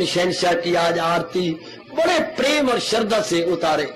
अपनी शहनशाह की आज आरती बड़े प्रेम और श्रद्धा से उतारे।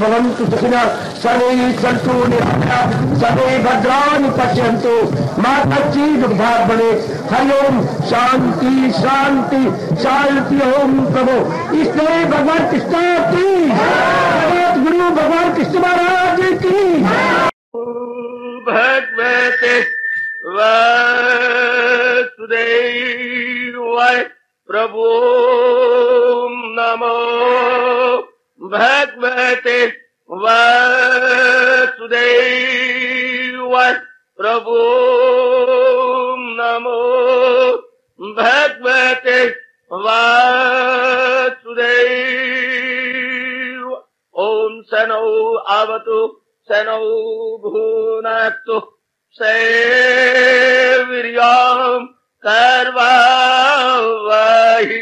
भवन्तु सुखिनः सर्वे सन्तु निरामयाः सर्वे भद्राणि पश्यन्तु मा कश्चित् दुःखभाग् भवेत्। हरिओम शांति शांति शांति। ओम प्रभु इसने भगवान कृष्ण की जगत गुरु भगवान कृष्ण महाराज की भगवते वासुदेवाय प्रभु नमो भगवते वासुदेवाय प्रभु नमो भगवते वासुदेव। ओम शनो आवतु शनो भुनक्तु वीर्यं करवावहि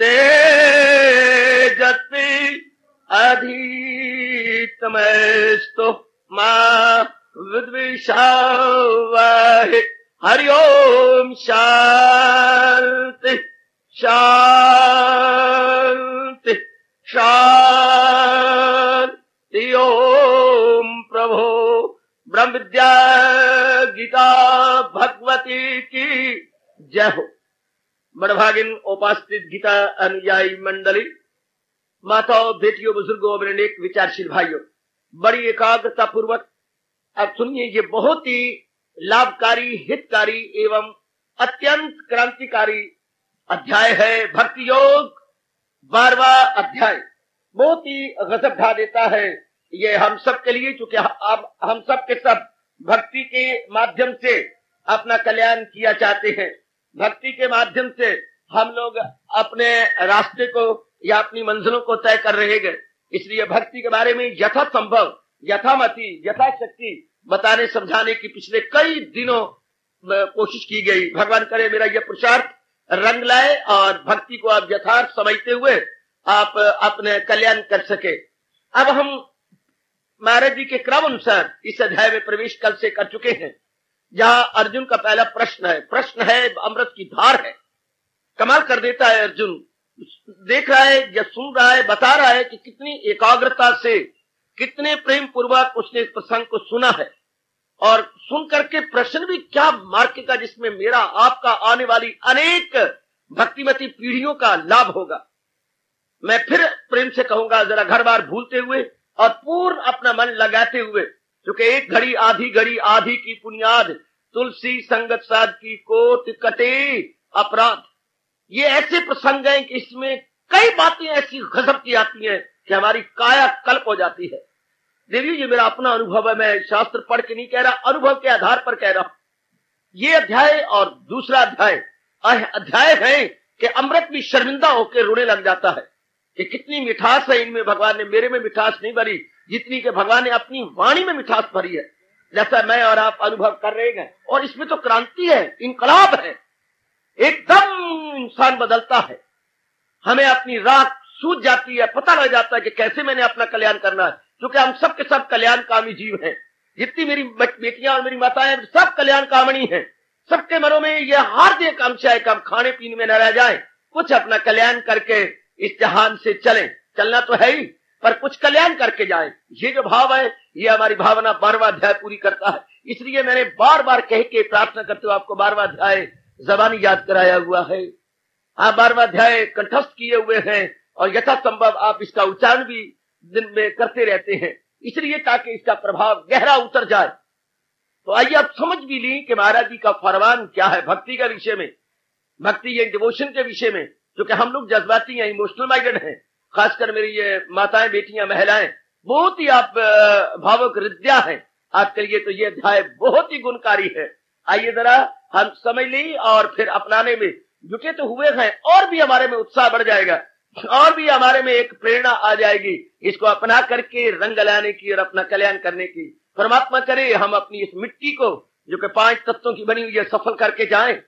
तेजस्वी अधीतमस्तु मा विद्विषावहि। हरिओम शांति शांति शांति। ओम प्रभो ब्रह्म विद्या गीता भगवती की जय हो। बड़भागिन उपास्थित गीता अनुयायी मंडली, माताओं, बेटियों, बुजुर्गों, मेरे नेक विचारशील भाइयों, बड़ी एकाग्रता पूर्वक आप सुनिए ये बहुत ही लाभकारी, हितकारी एवं अत्यंत क्रांतिकारी अध्याय है भक्ति योग 12वां अध्याय। बहुत ही गजब ढा देता है ये हम सब के लिए, क्योंकि हम सब के सब भक्ति के माध्यम से अपना कल्याण किया चाहते हैं। भक्ति के माध्यम से हम लोग अपने रास्ते को या अपनी मंजिलों को तय कर रहे हैं। इसलिए भक्ति के बारे में यथासंभव, यथामति, यथाशक्ति बताने समझाने की पिछले कई दिनों कोशिश की गई। भगवान करे मेरा यह पुरुषार्थ रंग लाए और भक्ति को आप यथार्थ समझते हुए आप अपने कल्याण कर सके। अब हम महाराज जी के क्रम अनुसार इस अध्याय में प्रवेश कल से कर चुके हैं, जहां अर्जुन का पहला प्रश्न है। प्रश्न है अमृत की धार है। कमाल कर देता है अर्जुन, देख रहा है या सुन रहा है, बता रहा है कि कितनी एकाग्रता से, कितने प्रेम पूर्वक उसने इस प्रसंग को सुना है। और सुन करके प्रश्न भी क्या मार्ग का, जिसमें मेरा आपका आने वाली अनेक भक्तिमती पीढ़ियों का लाभ होगा। मैं फिर प्रेम से कहूंगा, जरा घर बार भूलते हुए और पूर्ण अपना मन लगाते हुए, क्योंकि एक घड़ी आधी की बुनियाद तुलसी संगत साध की कोट कटे अपराध। ये ऐसे प्रसंग है कि इसमें कई बातें ऐसी गजब की आती है कि हमारी काया कल्प हो जाती है। देवी, ये मेरा अपना अनुभव है, मैं शास्त्र पढ़ के नहीं कह रहा, अनुभव के आधार पर कह रहा हूं। ये अध्याय और दूसरा अध्याय है कि अमृत भी शर्मिंदा होकर रोने लग जाता है कि कितनी मिठास है इनमें। भगवान ने मेरे में मिठास नहीं भरी जितनी के भगवान ने अपनी वाणी में मिठास भरी है, जैसा मैं और आप अनुभव कर रहे हैं। और इसमें तो क्रांति है, इनकलाब है, एकदम इंसान बदलता है। हमें अपनी राह सूझ जाती है, पता लग जाता है कि कैसे मैंने अपना कल्याण करना है, क्योंकि हम सब के सब कल्याण कामी जीव हैं। जितनी मेरी बेटियां और मेरी माताएं सब कल्याण कामणी हैं। सबके मनों में यह हार्दिक कामना है कि हम खाने पीने में न रह जाएं, कुछ अपना कल्याण करके इस जहान से चलें। चलना तो है ही, पर कुछ कल्याण करके जाएं। ये जो भाव है, ये हमारी भावना 12वां अध्याय पूरी करता है। इसलिए मैंने बार बार कह के प्रार्थना करते हुए आपको 12वां अध्याय जबानी याद कराया हुआ है। आप 12वां अध्याय कंठस्थ किए हुए हैं और यथासंभव आप इसका उच्चारण भी दिन में करते रहते हैं, इसलिए ताकि इसका प्रभाव गहरा उतर जाए। तो आइए आप समझ भी ली कि महाराज जी का फरमान क्या है भक्ति के विषय में, भक्ति या डिवोशन के विषय में। क्योंकि हम लोग जज्बाती हैं, इमोशनल माइंडेड हैं, खासकर मेरी ये माताएं, बेटियां, महिलाएं बहुत ही आप भावुक हृदया हैं। आपके लिए तो ये अध्याय बहुत ही गुणकारी है। आइए जरा हम समझ ली और फिर अपनाने में जुटे तो हुए हैं, और भी हमारे में उत्साह बढ़ जाएगा और भी हमारे में एक प्रेरणा आ जाएगी इसको अपना करके रंग लाने की और अपना कल्याण करने की। परमात्मा करे हम अपनी इस मिट्टी को, जो कि 5 तत्वों की बनी हुई है, सफल करके जाए।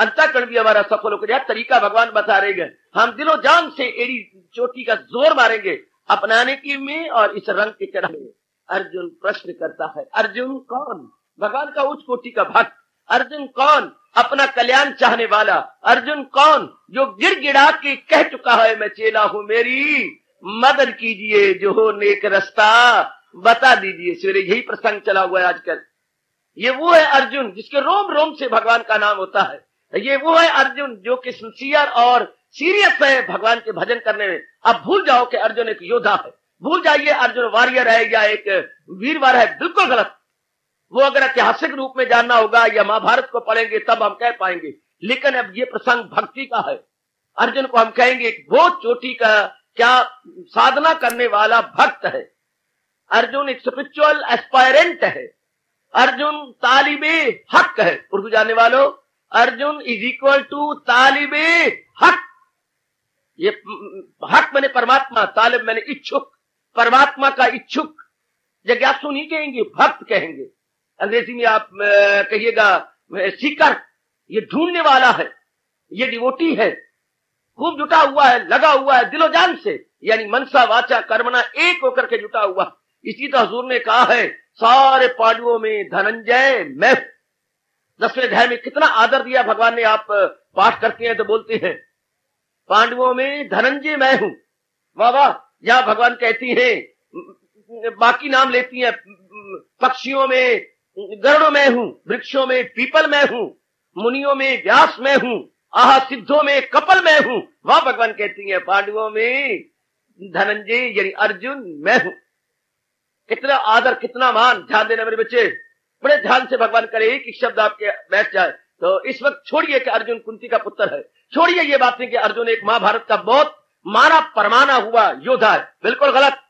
अंतःकरण भी हमारा सफल होकर जाए। तरीका भगवान बता रहे हैं, हम दिलो जान से एड़ी चोटी का जोर मारेंगे अपनाने की में और इस रंग के चढ़ाने में। अर्जुन प्रश्न करता है। अर्जुन कौन? भगवान का उच्च कोटि का भक्त। अर्जुन कौन? अपना कल्याण चाहने वाला। अर्जुन कौन? जो गिड़गिड़ा के कह चुका है, मैं चेला हूँ मेरी मदद कीजिए, जो हो नेक रास्ता बता दीजिए। सवेरे यही प्रसंग चला हुआ है आजकल। ये वो है अर्जुन जिसके रोम रोम से भगवान का नाम होता है। ये वो है अर्जुन जो कि सिंसियर और सीरियस है भगवान के भजन करने में। अब भूल जाओ कि अर्जुन एक योद्धा है, भूल जाइए अर्जुन वॉरियर है या एक वीरवार है, बिल्कुल गलत। वो अगर ऐतिहासिक रूप में जानना होगा या महाभारत को पढ़ेंगे तब हम कह पाएंगे, लेकिन अब ये प्रसंग भक्ति का है। अर्जुन को हम कहेंगे वो चोटी का क्या साधना करने वाला भक्त है। अर्जुन एक स्पिरिचुअल एस्पायरेंट है, अर्जुन तालिबे हक है। उर्दू जानने वालों, अर्जुन इज इक्वल टू तालिबे हक। ये हक मैंने परमात्मा, तालिब मैंने इच्छुक, परमात्मा का इच्छुक। जिज्ञासु नहीं कहेंगे, भक्त कहेंगे। अंग्रेजी में आप कहिएगा सीकर, ये ढूंढने वाला है, ये डिवोटी है, खूब जुटा हुआ है, लगा हुआ है दिलो जान से, यानी मनसा वाचा कर्मणा एक होकर के जुटा हुआ। इसी तो हुजूर ने कहा है सारे पांडवों में धनंजय मैं। 10वें अध्याय में कितना आदर दिया भगवान ने। आप पाठ करते हैं तो बोलते हैं पांडवों में धनंजय मैं हूं। वाह वाह। यहाँ भगवान कहती हैं, बाकी नाम लेती हैं, पक्षियों में गरुड़ में हूं, वृक्षों में पीपल में हूं, मुनियों में व्यास में हूं, आहा सिद्धों में कपल में हूं। वहां भगवान कहती है पांडवों में धनंजय यानी अर्जुन मैं हूं। कितना आदर, कितना मान। ध्यान देना मेरे बच्चे, बड़े ध्यान से भगवान करे एक एक शब्द आपके बैठ जाए। तो इस वक्त छोड़िए कि अर्जुन कुंती का पुत्र है, छोड़िए ये बातें कि अर्जुन एक महाभारत का बहुत माना परमाना हुआ योद्धा है, बिल्कुल गलत।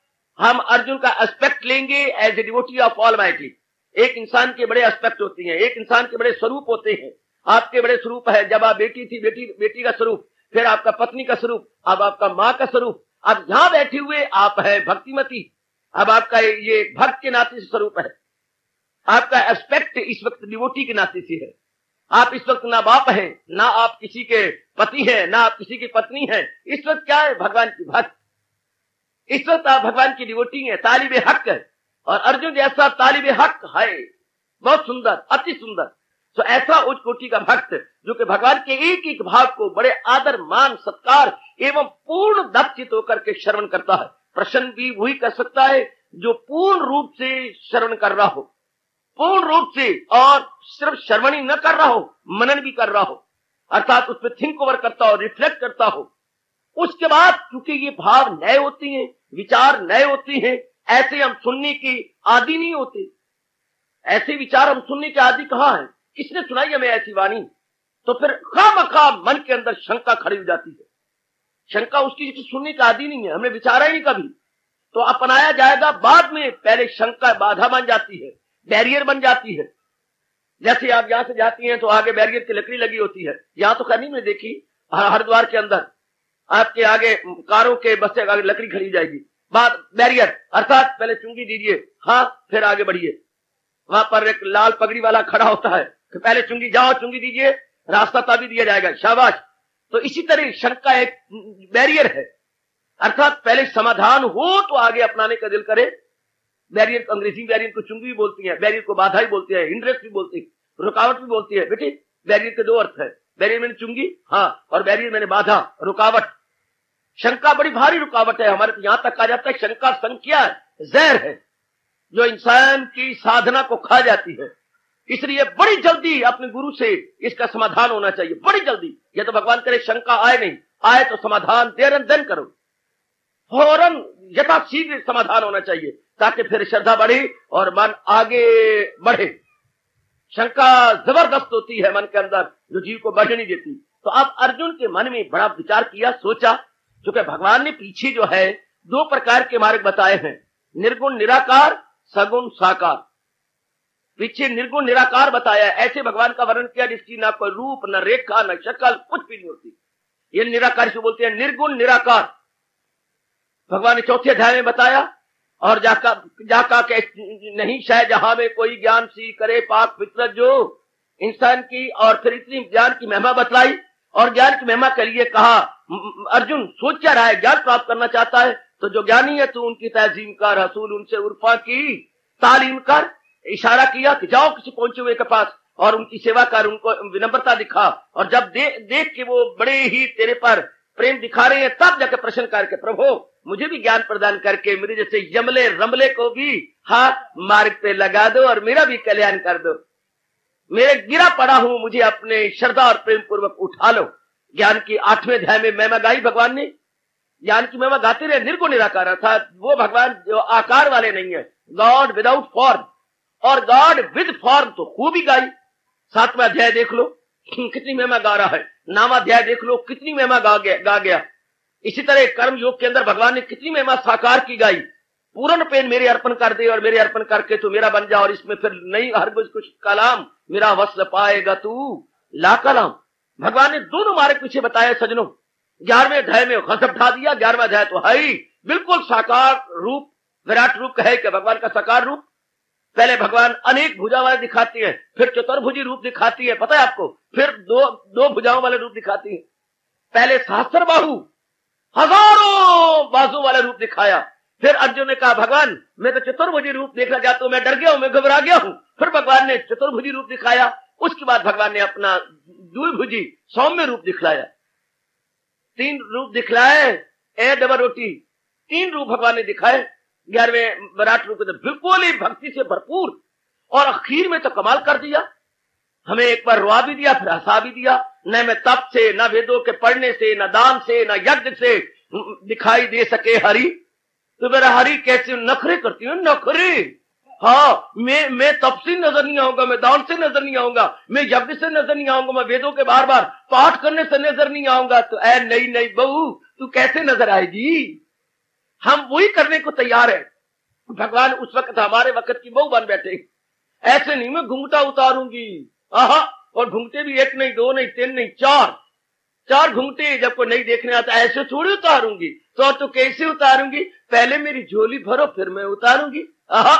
हम अर्जुन का एस्पेक्ट लेंगे as a devotee of almighty. एक इंसान के बड़े एस्पेक्ट होती है, एक इंसान के बड़े स्वरूप होते हैं। आपके बड़े स्वरूप है, जब आप बेटी थी, बेटी का स्वरूप, फिर आपका पत्नी का स्वरूप, अब आपका माँ का स्वरूप। अब यहाँ बैठे हुए आप है भक्तिमती, अब आपका ये भक्त के नाते से स्वरूप है। आपका एस्पेक्ट इस वक्त डिवोटी के नाते से है। आप इस वक्त ना बाप हैं, ना आप किसी के पति हैं, ना आप किसी की पत्नी हैं। इस वक्त क्या है? भगवान की भक्त। इस वक्त आप भगवान की डिवोटी है, तालिबे हक है। और अर्जुन जैसा तालिबे हक है, बहुत सुंदर, अति सुंदर। तो ऐसा उच्च कोटि का भक्त जो कि भगवान के एक एक भाव को बड़े आदर मान सत्कार एवं पूर्ण दक्षित होकर के श्रवण करता है। प्रश्न भी वही कर सकता है जो पूर्ण रूप से श्रवण कर रहा हो, पूर्ण रूप से, और सिर्फ श्रवण ही न कर रहा हो, मनन भी कर रहा हो, अर्थात उस पर थिंक ओवर करता हो, रिफ्लेक्ट करता हो। उसके बाद क्योंकि ये भाव नए होते हैं, विचार नए होते हैं, ऐसे हम सुनने के आदि नहीं होते। ऐसे विचार हम सुनने के आदि कहाँ है? किसने सुनाई हमें ऐसी वाणी? तो फिर खामखा मन के अंदर शंका खड़ी हो जाती है। शंका उसकी सुनने का आदि नहीं है, हमने विचारा ही नहीं कभी, तो अपनाया जाएगा बाद में। पहले शंका बाधा बन जाती है, बैरियर बन जाती है। जैसे आप यहाँ से जाती हैं तो आगे बैरियर की लकड़ी लगी होती है। यहाँ तो कहीं में देखी हरिद्वार के अंदर आपके आगे कारों के बस्ते आगे लकड़ी खड़ी जाएगी, बाद बैरियर, अर्थात पहले चुंगी दीजिए, हाँ फिर आगे बढ़िए। वहां पर एक लाल पगड़ी वाला खड़ा होता है, तो पहले चुंगी जाओ, चुंगी दीजिए, रास्ता तभी दिया जाएगा, शाबाश। तो इसी तरह शंका एक बैरियर है, अर्थात पहले समाधान हो तो आगे अपनाने का दिल करे। बैरियर, अंग्रेजी बैरियर को चुंगी भी बोलती है, बैरियर को बाधा भी बोलती है, हिंड्रेंस भी बोलती है, रुकावट भी बोलती है। बेटी बैरियर के दो अर्थ है, बैरियर मैंने चुंगी, हाँ, और बैरियर मैंने बाधा, रुकावट। शंका बड़ी भारी रुकावट है हमारे, तो यहां तक आ जाता है शंका संख्या जहर है जो इंसान की साधना को खा जाती है। इसलिए बड़ी जल्दी अपने गुरु से इसका समाधान होना चाहिए, बड़ी जल्दी। यह तो भगवान करे शंका आए, नहीं आए तो समाधान देर एंड देन करो, फौरन यथाशीघ्र समाधान होना चाहिए, ताकि फिर श्रद्धा बढ़े और मन आगे बढ़े। शंका जबरदस्त होती है मन के अंदर, जो जीव को बढ़ने नहीं देती। तो आप अर्जुन के मन में बड़ा विचार किया, सोचा, क्योंकि भगवान ने पीछे जो है दो प्रकार के मार्ग बताए हैं, निर्गुण निराकार, सगुण साकार। पीछे निर्गुण निराकार बताया, ऐसे भगवान का वर्णन किया जिसकी ना कोई रूप, ना रेखा, ना शक्ल, कुछ भी नहीं होती। ये निराकार से बोलते हैं, निर्गुण निराकार। भगवान ने चौथे अध्याय में बताया, और जाका के नहीं शायद जहां में कोई ज्ञान सी करे पाक फितरत, जो इंसान की, और फिर इतनी ज्ञान की महिमा बतलाई। और ज्ञान की महिमा के लिए कहा, अर्जुन सोच क्या रहा है, ज्ञान प्राप्त करना चाहता है, तो जो ज्ञानी है तू उनकी तहजीम कर, रसूल उनसे उर्फा की तालीम कर। इशारा किया कि जाओ किसी पहुंचे हुए के पास और उनकी सेवा कर, उनको विनम्रता दिखा। और जब देख के वो बड़े ही तेरे पर प्रेम दिखा रहे हैं, तब जाकर प्रश्न करके प्रभु मुझे भी ज्ञान प्रदान करके मेरे जैसे यमले रमले को भी हाथ मार्ग पे लगा दो और मेरा भी कल्याण कर दो। मेरे गिरा पड़ा हूं, मुझे अपने श्रद्धा और प्रेम पूर्वक उठा लो। ज्ञान की 8वें अध्याय में महिमा गाई भगवान ने, ज्ञान की महिमा गाते रहे। निर्गुण निराकार था वो भगवान जो आकार वाले नहीं है, गॉड विदाउट फॉर्म और गॉड विद फॉर्म, तो खूब ही गाई। 7वां अध्याय देख लो कितनी महिमा गा रहा है, नामाध्याय देख लो कितनी महिमा गा गया। इसी तरह कर्म योग के अंदर भगवान ने कितनी महिमा साकार की गाई, पूर्ण पेन मेरे अर्पण कर दे और मेरे अर्पण करके तू मेरा बन जा और इसमें फिर नई हरगुज कुछ कलाम मेरा वस्ल पाएगा तू ला कलाम। भगवान ने दोनों मार्ग पीछे बताया सजनों। 11वें अध्याय में गजब ढा दिया। 11वां अध्याय तो है ही बिल्कुल साकार रूप, विराट रूप कहे कि भगवान का साकार रूप। पहले भगवान अनेक भुजा वाले दिखाती है, फिर चतुर्भुजी रूप दिखाती है, पता है आपको, फिर दो भुजाओं वाले रूप दिखाती है। पहले सहस्त्र बाहु, हजारों बाजू वाले रूप दिखाया। फिर अर्जुन ने कहा भगवान मैं तो चतुर्भुजी रूप देखना चाहता हूँ, मैं डर गया हूँ, मैं घबरा गया हूँ। फिर भगवान ने चतुर्भुजी रूप दिखाया। उसके बाद भगवान ने अपना द्विभुजी सौम्य रूप दिखलाया। 3 रूप दिखलाए, ए डबल रोटी 3 रूप भगवान ने दिखाए 11वें विराट रूप में, बिल्कुल ही भक्ति से भरपूर। और आखिर में तो कमाल कर दिया, हमें एक बार रुआ भी दिया, फिर हंसा भी दिया। न मैं तप से, न वेदों के पढ़ने से, न दान से, न यज्ञ से दिखाई दे सके हरि। तो मेरा हरि कैसे नखरे करती हूँ, नखरे। हाँ, मैं तप से नजर नहीं आऊंगा, मैं दान से नजर नहीं आऊंगा, मैं यज्ञ से नजर नहीं आऊंगा, मैं वेदों के बार बार पाठ करने से नजर नहीं आऊंगा। तो ऐ नई नई बहू तू कैसे नजर आएगी? हम वही करने को तैयार है। भगवान उस वक्त हमारे वक्त की बहू बन बैठे। ऐसे नहीं मैं घूंघटा उतारूंगी, आहा, और घूंघटे भी 1 नहीं 2 नहीं 3 नहीं 4 घूंघटे जब कोई नहीं देखने आता। ऐसे थोड़ी उतारूंगी, तो कैसे उतारूंगी? पहले मेरी झोली भरो फिर मैं उतारूंगी। आहा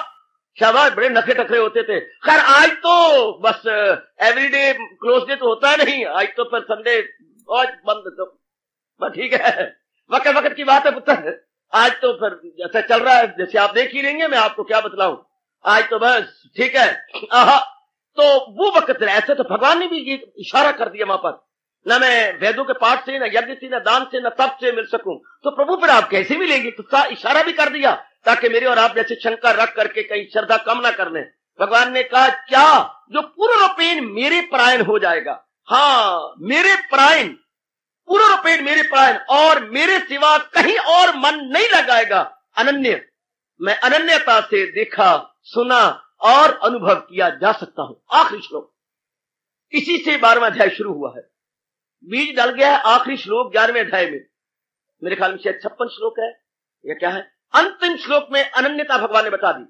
शाबाश, बड़े नखरे टखरे होते थे। खैर आज तो बस एवरीडे क्लोज डे तो होता नहीं, आज तो पर संडे और बंद, तो बस ठीक है, वक्त वक्त की बात है पुत्र। आज तो फिर जैसा चल रहा है, जैसे आप देख ही लेंगे, मैं आपको क्या बतलाऊं, आज तो बस ठीक है। आहा, तो वो वक्त रहा। ऐसे तो भगवान ने भी ये इशारा कर दिया वहां पर, ना मैं वेदों के पाठ से, ना यज्ञ से, ना दान से, ना तप से मिल सकूं। तो प्रभु पर आप कैसे मिलेंगे? तो इशारा भी कर दिया ताकि मेरे और आप जैसे शंका रख करके कहीं श्रद्धा कम ना कर लें। भगवान ने कहा क्या जो पूर्ण रूपेण मेरे परायण हो जाएगा, हाँ मेरे परायण, पूर्ण रूपेण मेरे प्राण, और मेरे सिवा कहीं और मन नहीं लगाएगा। अनन्य, मैं अनन्यता से देखा, सुना और अनुभव किया जा सकता हूं। आखिरी श्लोक, इसी से 12वां अध्याय शुरू हुआ है, बीज डल गया है। आखिरी श्लोक 11वें अध्याय में, मेरे ख्याल में शायद 56 श्लोक है या क्या है। अंतिम श्लोक में अनन्यता भगवान ने बता दी,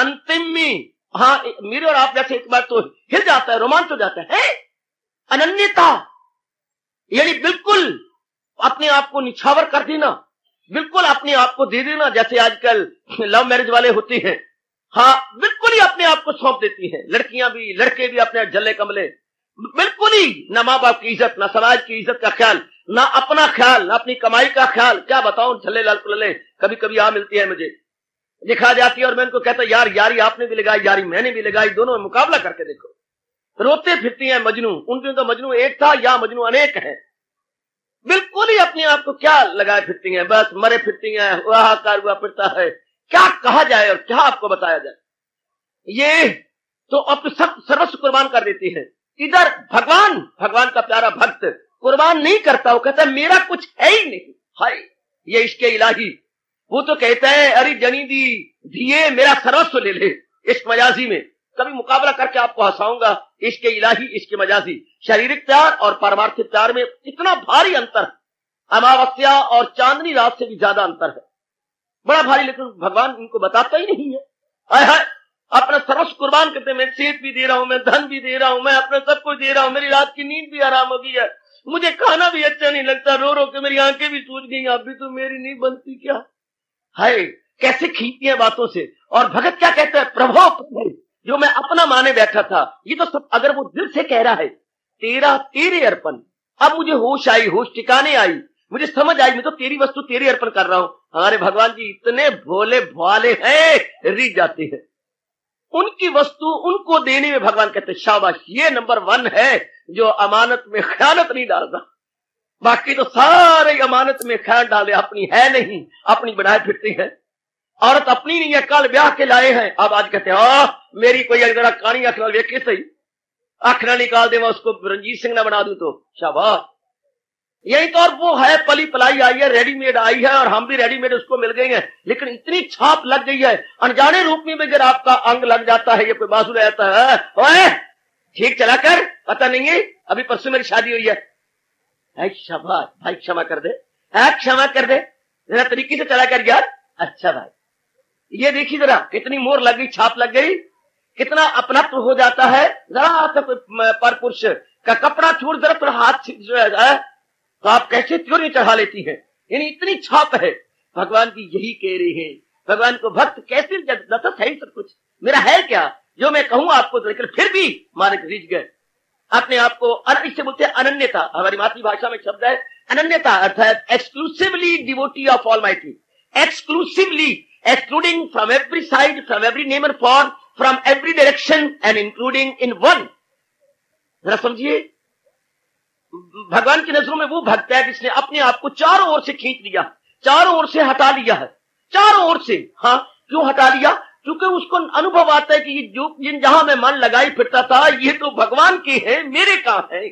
अंतिम में। हाँ, मेरे और आप जैसे एक बार तो हिल जाता है, रोमांच हो जाता है अनन्यता, यानी बिल्कुल अपने आप को निछावर कर देना, बिल्कुल अपने आप को दे देना, जैसे आजकल लव मैरिज वाले होते हैं। हाँ, बिल्कुल ही अपने आप को सौंप देती हैं लड़कियां भी, लड़के भी, अपने जल्ले कमले, बिल्कुल ही ना माँ बाप की इज्जत, ना समाज की इज्जत का ख्याल, ना अपना ख्याल, ना अपनी कमाई का ख्याल। क्या बताऊं, झल्ले लाल कुल्ले कभी कभी आ मिलती है, मुझे दिखा जाती है और मैं उनको कहता यार यारी आपने भी लगाई, यारी मैंने भी लगाई, दोनों में मुकाबला करके देखो। रोते फिरती हैं मजनू, उन दिनों तो मजनू एक था, या मजनू अनेक है। बिल्कुल ही अपने आप को क्या लगाए फिरती हैं, बस मरे फिरती हैं, हाहाकार हुआ फिरता है। क्या कहा जाए और क्या आपको बताया जाए? ये तो अब सब सर्वस्व कुर्बान कर देती है। इधर भगवान का प्यारा भक्त कुर्बान नहीं करता, वो कहता है मेरा कुछ है ही नहीं। हाय ये इश्के इलाही, वो तो कहता है अरे जनी दी दिए मेरा सर्वस्व ले ले। इस मजाजी में कभी मुकाबला करके आपको हंसाऊंगा, इसके इलाही इसके मजाजी, शारीरिक प्यार और पारमार्थिक प्यार में इतना भारी अंतर है, अमावस्या और चांदनी रात से भी ज्यादा अंतर है, बड़ा भारी। लेकिन भगवान इनको बताता ही नहीं है। आय हाय, अपना सर्वस्व कुर्बान करते हैं, मैं सेहत भी दे रहा हूँ, मैं धन भी दे रहा हूँ, मैं अपना सब कुछ दे रहा हूँ, मेरी रात की नींद भी आराम हो गई है, मुझे खाना भी अच्छा नहीं लगता, रो रो के मेरी आंखें भी सूज गई, अब भी तो मेरी नहीं बनती क्या। हाय कैसे खींचती है बातों से। और भगत क्या कहता है, प्रभु जो मैं अपना माने बैठा था, ये तो सब अगर वो दिल से कह रहा है तेरा तेरे अर्पण। अब मुझे होश आई, होश ठिकाने आई, मुझे समझ आई, मैं तो तेरी वस्तु तेरे अर्पण कर रहा हूँ। हमारे भगवान जी इतने भोले भाले हैं, रीत जाते हैं, उनकी वस्तु उनको देने में भगवान कहते शाबाश, ये नंबर 1 है जो अमानत में खयानत नहीं डालता। बाकी तो सारे अमानत में खैर डाले, अपनी है नहीं, अपनी बनाए फिरती है। औरत अपनी नहीं है, कल ब्याह के लाए हैं, अब आज कहते हैं मेरी कोई अगर कहानी अख नाल वेखी सही, अख ना निकाल दे मैं उसको रंजीत सिंह ना बना दूं तो शाबाश। यही तो, और वो है पली पलाई आई है, रेडीमेड आई है, और हम भी रेडीमेड उसको मिल गए हैं, लेकिन इतनी छाप लग गई है अनजाने रूप में अगर आपका अंग लग जाता है, ये कोई बाजू रहता है, ओए ठीक चला कर, पता नहीं है अभी परसों मेरी शादी हुई है, शाबाश भाई क्षमा कर दे, क्षमा कर दे, जरा तरीके से चला कर यार। अच्छा भाई ये देखिए जरा कितनी मोर लग गई, छाप लग गई, कितना अपनत्व हो जाता है। जरा पर पुरुष का कपड़ा छोड़ जरा पर हाथ जो है तो आप कैसे त्योरी चढ़ा लेती है, यानी इतनी छाप है। भगवान की यही कह रही है, भगवान को भक्त कैसे दत्त है, सब कुछ मेरा है क्या जो मैं कहूँ आपको, लेकिन फिर भी मानक रीझ गए अपने आप को। इससे बोलते हैं अनन्यता, हमारी मातृभाषा में शब्द है अनन्यता, अर्थात exclusively devotee of almighty, exclusively excluding from every side, from every name and form, from every direction and including in one. जरा समझिए भगवान की नजरों में वो भक्त है जिसने अपने आप को चारों ओर से खींच लिया, चारों ओर से हटा लिया है, चारों ओर से। हाँ क्यों हटा लिया, क्योंकि उसको अनुभव आता है कि ये जो जिन जहां मैं मन लगाई फिरता था ये तो भगवान के हैं, मेरे कहाँ है,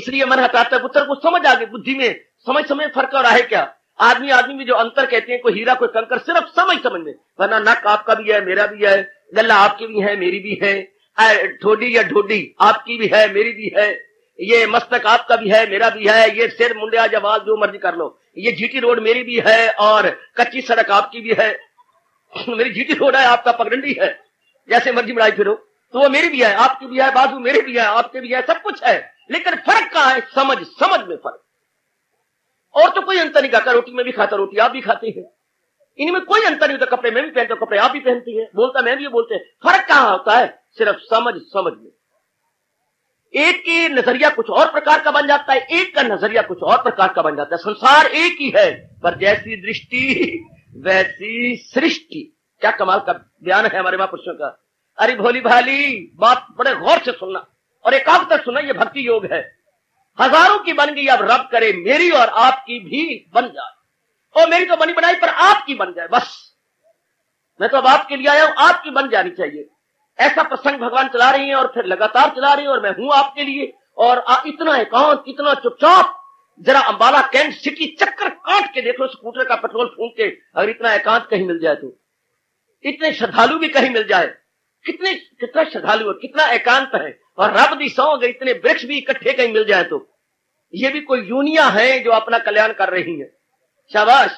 इसलिए मन हटाता है। पुत्र को समझ आ गई, बुद्धि में समझ समझ फर्क हो रहा है क्या, आदमी आदमी में जो अंतर कहते हैं, कोई हीरा कोई कंकर, सिर्फ समझ समझ में, वरना नक आपका भी है मेरा भी है, गला आपकी भी है मेरी भी है, ठोडी या ढोडी आपकी भी है मेरी भी है, ये मस्तक आपका भी है मेरा भी है, ये सिर मुंडिया जवाब जो मर्जी कर लो, ये जीटी रोड मेरी भी है और कच्ची सड़क आपकी भी है, मेरी जीटी रोड है आपका पगडंडी है, जैसे मर्जी बढ़ाई फिरो, तो वो मेरी भी है आपकी भी है, बाजू मेरी भी है आपके भी है, सब कुछ है, लेकिन फर्क कहाँ है, समझ समझ में फर्क। और तो कोई अंतर नहीं करता, रोटी में भी खाता रोटी आप भी खाते हैं, इनमें कोई अंतर नहीं होता, कपड़े में भी पहनते हो कपड़े आप भी पहनती है, बोलता मैं भी बोलते हैं, फर्क कहाँ होता है, सिर्फ समझ समझ में। एक के नजरिया कुछ और प्रकार का बन जाता है, एक का नजरिया कुछ और प्रकार का बन जाता है। संसार एक ही है, पर जैसी दृष्टि वैसी सृष्टि। क्या कमाल का बयान है हमारे महापुरुषों का। अरे भोली भाली बात बड़े गौर से सुनना और एकाग्रता से सुनना, ये भक्ति योग है। हजारों की बन गई, अब रब करे मेरी और आपकी भी बन जाए, और मेरी तो बनी बनाई पर आपकी बन जाए, बस मैं तो अब आपके लिए आया हूं, आपकी बन जानी चाहिए। ऐसा प्रसंग भगवान चला रही हैं और फिर लगातार चला रही हैं, और मैं हूं आपके लिए, और इतना एकांत इतना चुपचाप, जरा अंबाला कैंट सिटी चक्कर काट के देखो, स्कूटर का पेट्रोल फूंक के, अगर इतना एकांत कहीं मिल जाए तो, इतने श्रद्धालु भी कहीं मिल जाए, कितने कितना श्रद्धालु और कितना एकांत है। और रब दी सौ अगर इतने वृक्ष भी इकट्ठे कहीं मिल जाए तो, ये भी कोई यूनियां है जो अपना कल्याण कर रही है, शाबाश।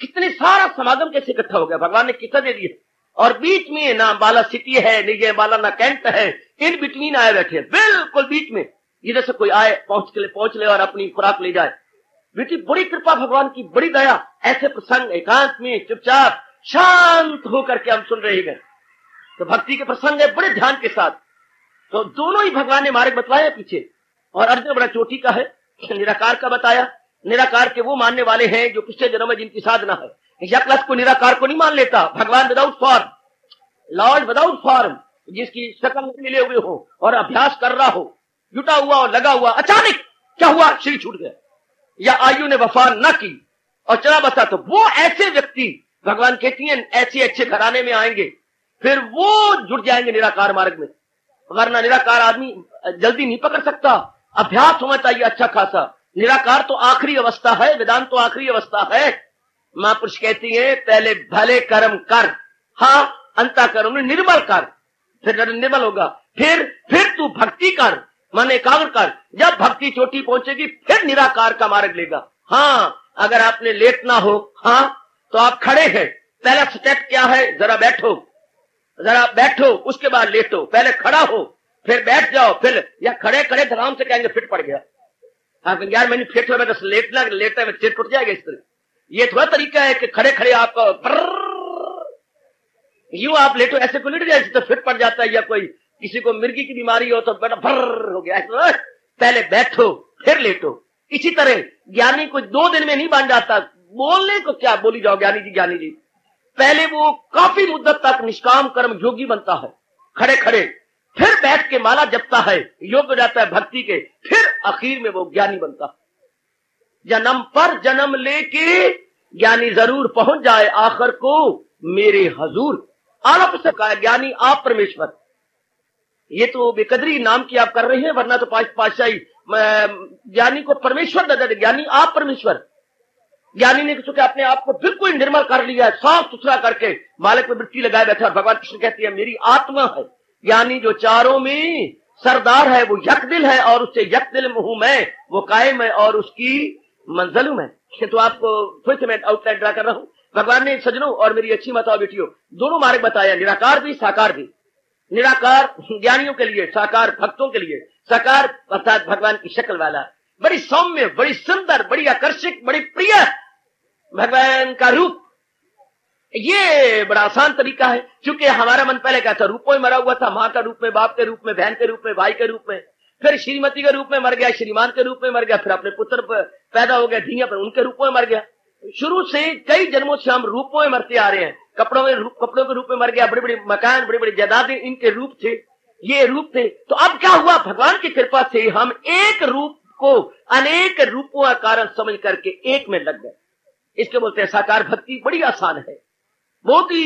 कितने सारा समागम कैसे इकट्ठा हो गया, भगवान ने कितना दे दिया, और बीच में ना अंबाला सिटी है, न ये अंबाला ना कैंट है, इन बिटवीन आए बैठे, बिल्कुल बीच में, इधर से कोई आए पहुंच ले और अपनी खुराक ले जाए। बेटी बड़ी कृपा भगवान की, बड़ी दया। ऐसे प्रसंग एकांत में चुपचाप शांत होकर के हम सुन रहे हैं, तो भक्ति के प्रसंग है बड़े ध्यान के साथ। तो दोनों ही भगवान ने मार्ग बतलाया पीछे, और अर्जुन बड़ा चोटी का है, निराकार का बताया। निराकार के वो मानने वाले हैं जो पिछले जन्म में जिनकी साधना है। यकलस को निराकार को नहीं मान लेता, भगवान without form, Lord without form, जिसकी शक्ल मिले हुए हो और अभ्यास कर रहा हो, जुटा हुआ और लगा हुआ। अचानक क्या हुआ, श्री छूट गया या आयु ने वफा न की और चला बसा, तो वो ऐसे व्यक्ति भगवान कहती हैं ऐसे अच्छे घराने में आएंगे, फिर वो जुट जाएंगे निराकार मार्ग में। वरना निराकार आदमी जल्दी नहीं पकड़ सकता, अभ्यास होना चाहिए अच्छा खासा। निराकार तो आखिरी अवस्था है, वेदांत तो आखिरी अवस्था है। महापुरुष कहती हैं पहले भले कर्म कर, हाँ अंतःकरण में निर्मल कर, फिर निर्मल होगा, फिर तू भक्ति कर, मन एकाग्र कर। जब भक्ति चोटी पहुंचेगी फिर निराकार का मार्ग लेगा। हाँ अगर आपने लेटना हो, हाँ तो आप खड़े हैं, पहला स्टेप क्या है, जरा बैठो उसके बाद लेटो, पहले खड़ा हो फिर बैठ जाओ, फिर या खड़े खड़े आराम से कहेंगे फिट पड़ गया, आप यार मैंने फिट हो गया, बस लेटना लेटते हुए सिर टूट जाएगा। इस तरह ये थोड़ा तरीका है कि खड़े खड़े आप यूं आप लेटो, ऐसे को लेट जाए तो फिट पड़ जाता है, या कोई किसी को मिर्गी की बीमारी हो तो बेटा भर हो गया। पहले बैठो फिर लेटो। इसी तरह ज्ञानी को 2 दिन में नहीं बन जाता, बोलने को क्या बोली जाओ ज्ञानी जी। पहले वो काफी मुद्दत तक निष्काम कर्म योगी बनता है, खड़े खड़े, फिर बैठ के माला जपता है, योग हो जाता है भक्ति के, फिर आखिर में वो ज्ञानी बनता है। जन्म पर जन्म लेके ज्ञानी जरूर पहुंच जाए आखिर को मेरे हजूर। आप से कहा ज्ञानी आप परमेश्वर, ये तो बेकदरी नाम की आप कर रहे हैं, वरना तो पातशाही ज्ञानी को परमेश्वर नजर, ज्ञानी आप परमेश्वर। ज्ञानी ने चूंकि अपने आप को बिल्कुल निर्मल कर लिया है, साफ सुथरा करके मालिक में वृत्ति लगाए बैठा, और भगवान कृष्ण कहते हैं मेरी आत्मा है, ज्ञानी जो चारों में सरदार है वो यकदिल है, और उससे यकदिल में हूं मैं, वो कायम है और उसकी मंजिल में। तो आपको फिर से मैं आउटलाइन ड्रा कर रहा हूं। भगवान ने सजनों और मेरी अच्छी माताओं बेटियों दोनों मार्ग बताया, निराकार भी साकार भी। निराकार ज्ञानियों के लिए, साकार भक्तों के लिए। साकार अर्थात भगवान की शक्ल वाला, बड़ी सौम्य, बड़ी सुंदर, बड़ी आकर्षक, बड़ी प्रिय भगवान का रूप। ये बड़ा आसान तरीका है, क्योंकि हमारा मन पहले कहता रूपों में मरा हुआ था, माँ का रूप में, बाप के रूप में, बहन के रूप में, भाई के रूप में, फिर श्रीमती के रूप में मर गया, श्रीमान के रूप में मर गया, फिर अपने पुत्र पैदा हो गया धीया पर उनके रूपों में मर गया। शुरू से कई जन्मों से हम रूपों में मरते आ रहे हैं, कपड़ों के रूप में मर गया, बड़े बड़े मकान, बड़ी बड़ी जायदादें इनके रूप थे, ये रूप थे। तो अब क्या हुआ, भगवान की कृपा से हम एक रूप को अनेक रूपों का कारण समझ करके एक में लग गए। इसके बोलते हैं साकार भक्ति। बड़ी आसान है, बहुत ही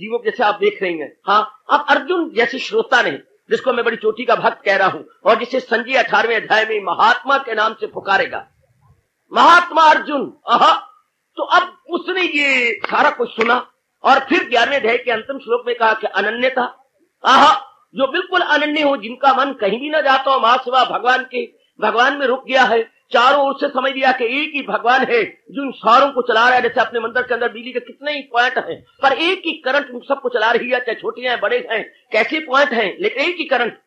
जीवों जैसे आप देख रहे हैं। हाँ, आप अर्जुन जैसे श्रोता नहीं, जिसको मैं बड़ी चोटी का भक्त कह रहा हूं, और जिसे संजय 18वें अध्याय में महात्मा के नाम से पुकारेगा, महात्मा अर्जुन। तो अब उसने ये सारा कुछ सुना, और फिर 11वें अध्याय के अंतिम श्लोक में कहा कि अनन्यता, जो बिल्कुल अनन्य हो, जिनका मन कहीं भी ना जाता हो, मां सिवा भगवान के, भगवान में रुक गया है, चारों ओर से समझ लिया कि एक ही भगवान है जो इन सारों को चला रहा है। जैसे अपने मंदिर के अंदर बिजली के कितने ही पॉइंट हैं, पर एक ही करंट सबको चला रही है, चाहे छोटे हैं बड़े हैं, कैसे पॉइंट हैं, लेकिन एक ही करंट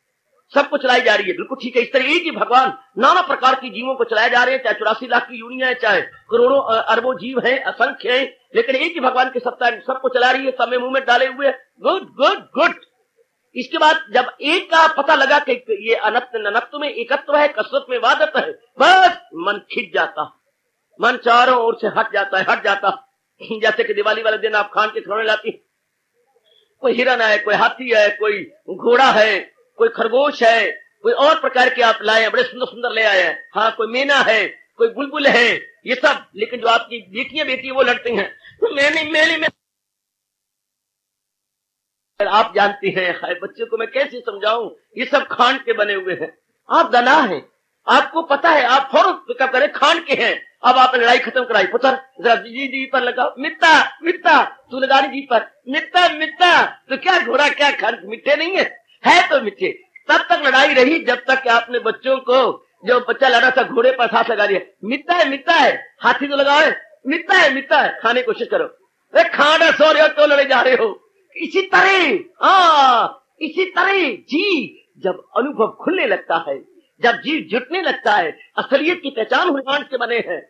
सबको चलाई जा रही है। बिल्कुल ठीक है, इस तरह एक ही भगवान नाना प्रकार की जीवों को चलाए जा रहे हैं, चाहे 84 लाख की यूनियन है, चाहे करोड़ों अरबों जीव हैं, असंख्य हैं, लेकिन एक ही भगवान की सत्ता सबको चला रही है, सब में मुंह में डाले हुए। Good good good. इसके बाद जब एक का पता लगा कि ये अनत्व ननत्व में एकत्व है, कसरत में वादत है, बस मन खिंच जाता, मन चारों ओर से हट जाता है, हट जाता। जैसे कि दिवाली वाले दिन आप खान के खिलौने लाती, कोई हिरन है, कोई हाथी है, कोई घोड़ा है, कोई खरगोश है, कोई और प्रकार के आप लाए, बड़े सुंदर सुंदर ले आए। हाँ, कोई मेना है, कोई बुलबुल है, ये सब। लेकिन जो आपकी बेटियां बेटी वो लड़ती हैं, मैंने आप जानती हैं, है बच्चे को मैं कैसे समझाऊं, ये सब खांड के बने हुए हैं। आप दना हैं, आपको पता है, आप फौरन पिकअप करें, खांड के हैं। अब आपने लड़ाई खत्म कराई, पुत्र जरा जी पर लगाओ, मित्ता मित्ता, तू लगा जी पर मित्ता मित्ता, तो क्या घोड़ा क्या खांड मिठे नहीं है, है तो मिठे। तब तक लड़ाई रही जब तक आपने बच्चों को, जो बच्चा लड़ा था घोड़े पर हाथ लगा दिया, मित्ता है मित्ता है, हाथी तो लगाओ, मित्ता है मित्ता है, खाने की कोशिश करो, अरे खाना सो रहे हो तो लड़े जा रहे हो। इसी तरह इसी तरह जी जब अनुभव खुलने लगता है, जब जीव जुटने लगता है, असलियत की पहचान खान से बने हैं।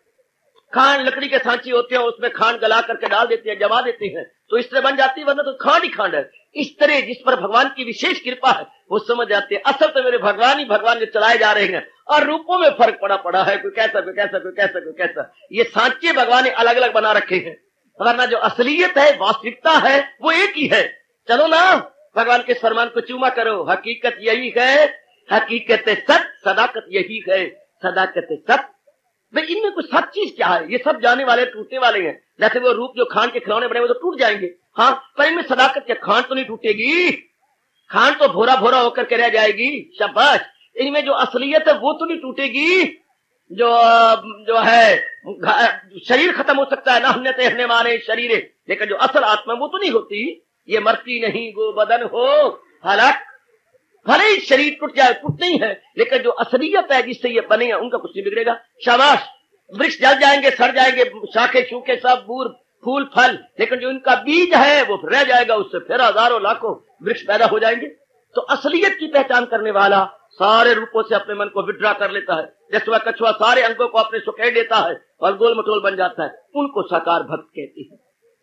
खान लकड़ी के सांची होते हैं, उसमें खान गला करके डाल देते हैं, जमा देते हैं, तो इस तरह बन जाती है, वरना तो खान ही खान है। इस तरह जिस पर भगवान की विशेष कृपा है वो समझ जाते हैं, असल तो मेरे भगवान ही भगवान जो चलाए जा रहे हैं, और रूपों में फर्क पड़ा है, कोई कैसा कोई कैसा कोई कैसा कोई कैसा, ये सांचे भगवान ने अलग अलग बना रखे हैं, वरना जो असलियत है, वास्तविकता है, वो एक ही है। चलो ना भगवान के फरमान को चूमा करो, हकीकत यही है, हकीकत सत, सदाकत यही है, सदाकत सत। भाई इनमें कुछ सब चीज क्या है, ये सब जाने वाले, टूटने वाले हैं। जैसे वो रूप जो खान के खिलौने बने वो तो टूट जाएंगे, हाँ, पर इनमें सदाकत क्या, खान तो नहीं टूटेगी, खान तो भोरा भोरा होकर के रह जाएगी, शाबाश। इनमें जो असलियत है वो तो नहीं टूटेगी, जो है शरीर खत्म हो सकता है ना, हमने तहने मारे शरीर, लेकिन जो असल आत्मा वो तो नहीं होती, ये मरती नहीं गो बदन हो हालात, भले ही शरीर टूट जाए, टूट नहीं है, लेकिन जो असलियत है जिससे ये बने हैं उनका कुछ नहीं बिगड़ेगा। शाबाश। वृक्ष जल जाएंगे, सड़ जाएंगे, शाखे सूखे सब, बूर फूल फल, लेकिन जो इनका बीज है वो रह जाएगा, उससे फिर हजारों लाखों वृक्ष पैदा हो जाएंगे। तो असलियत की पहचान करने वाला सारे रूपों से अपने मन को विड्रा कर लेता है, जैसे वह कछुआ सारे अंगों को अपने सुखेड़ देता है और गोल मटोल बन जाता है, उनको साकार भक्त कहती है।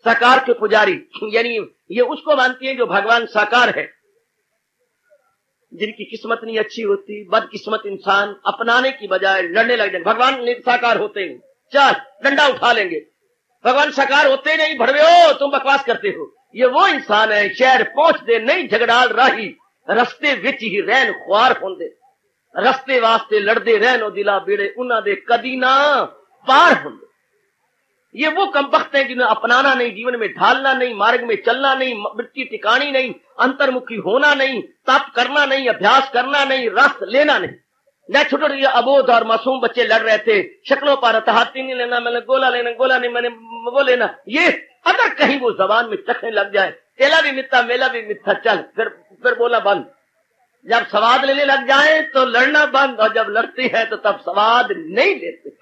साकार के पुजारी, यानी ये उसको मानती है जो भगवान साकार है। जिनकी किस्मत नहीं अच्छी होती, बदकिस्मत इंसान अपनाने की बजाय लड़ने लग जाए। भगवान साकार होते नहीं, चल डंडा उठा लेंगे, भगवान साकार होते नहीं, भड़वे हो तुम बकवास करते हो। ये वो इंसान है, शहर पहुंच दे नहीं झगड़ाल राही, रस्ते विच ही रहन ख्वार होंदे, रस्ते वास्ते लड़दे रहन ओ दिला बेड़े उन्हां दे, कदी ना पार होंगे। ये वो कमबख्त हैं जिन्हें अपनाना नहीं, जीवन में ढालना नहीं, मार्ग में चलना नहीं, वृत्ति टिकानी नहीं, अंतर्मुखी होना नहीं, तप करना नहीं, अभ्यास करना नहीं, रस लेना नहीं। न छोटे छोटे अबोध और मासूम बच्चे लड़ रहे थे शक्लों पर, हाथी नहीं लेना, मैंने गोला लेना, गोला नहीं मैंने वो लेना, ये अगर कहीं वो जबान में चखने लग जाए, तेला भी मिथ्या मेला भी मिथ्या, चल फिर बोला बंद। जब स्वाद लेने लग जाए तो लड़ना बंद, और जब लड़ती है तो तब स्वाद नहीं लेते।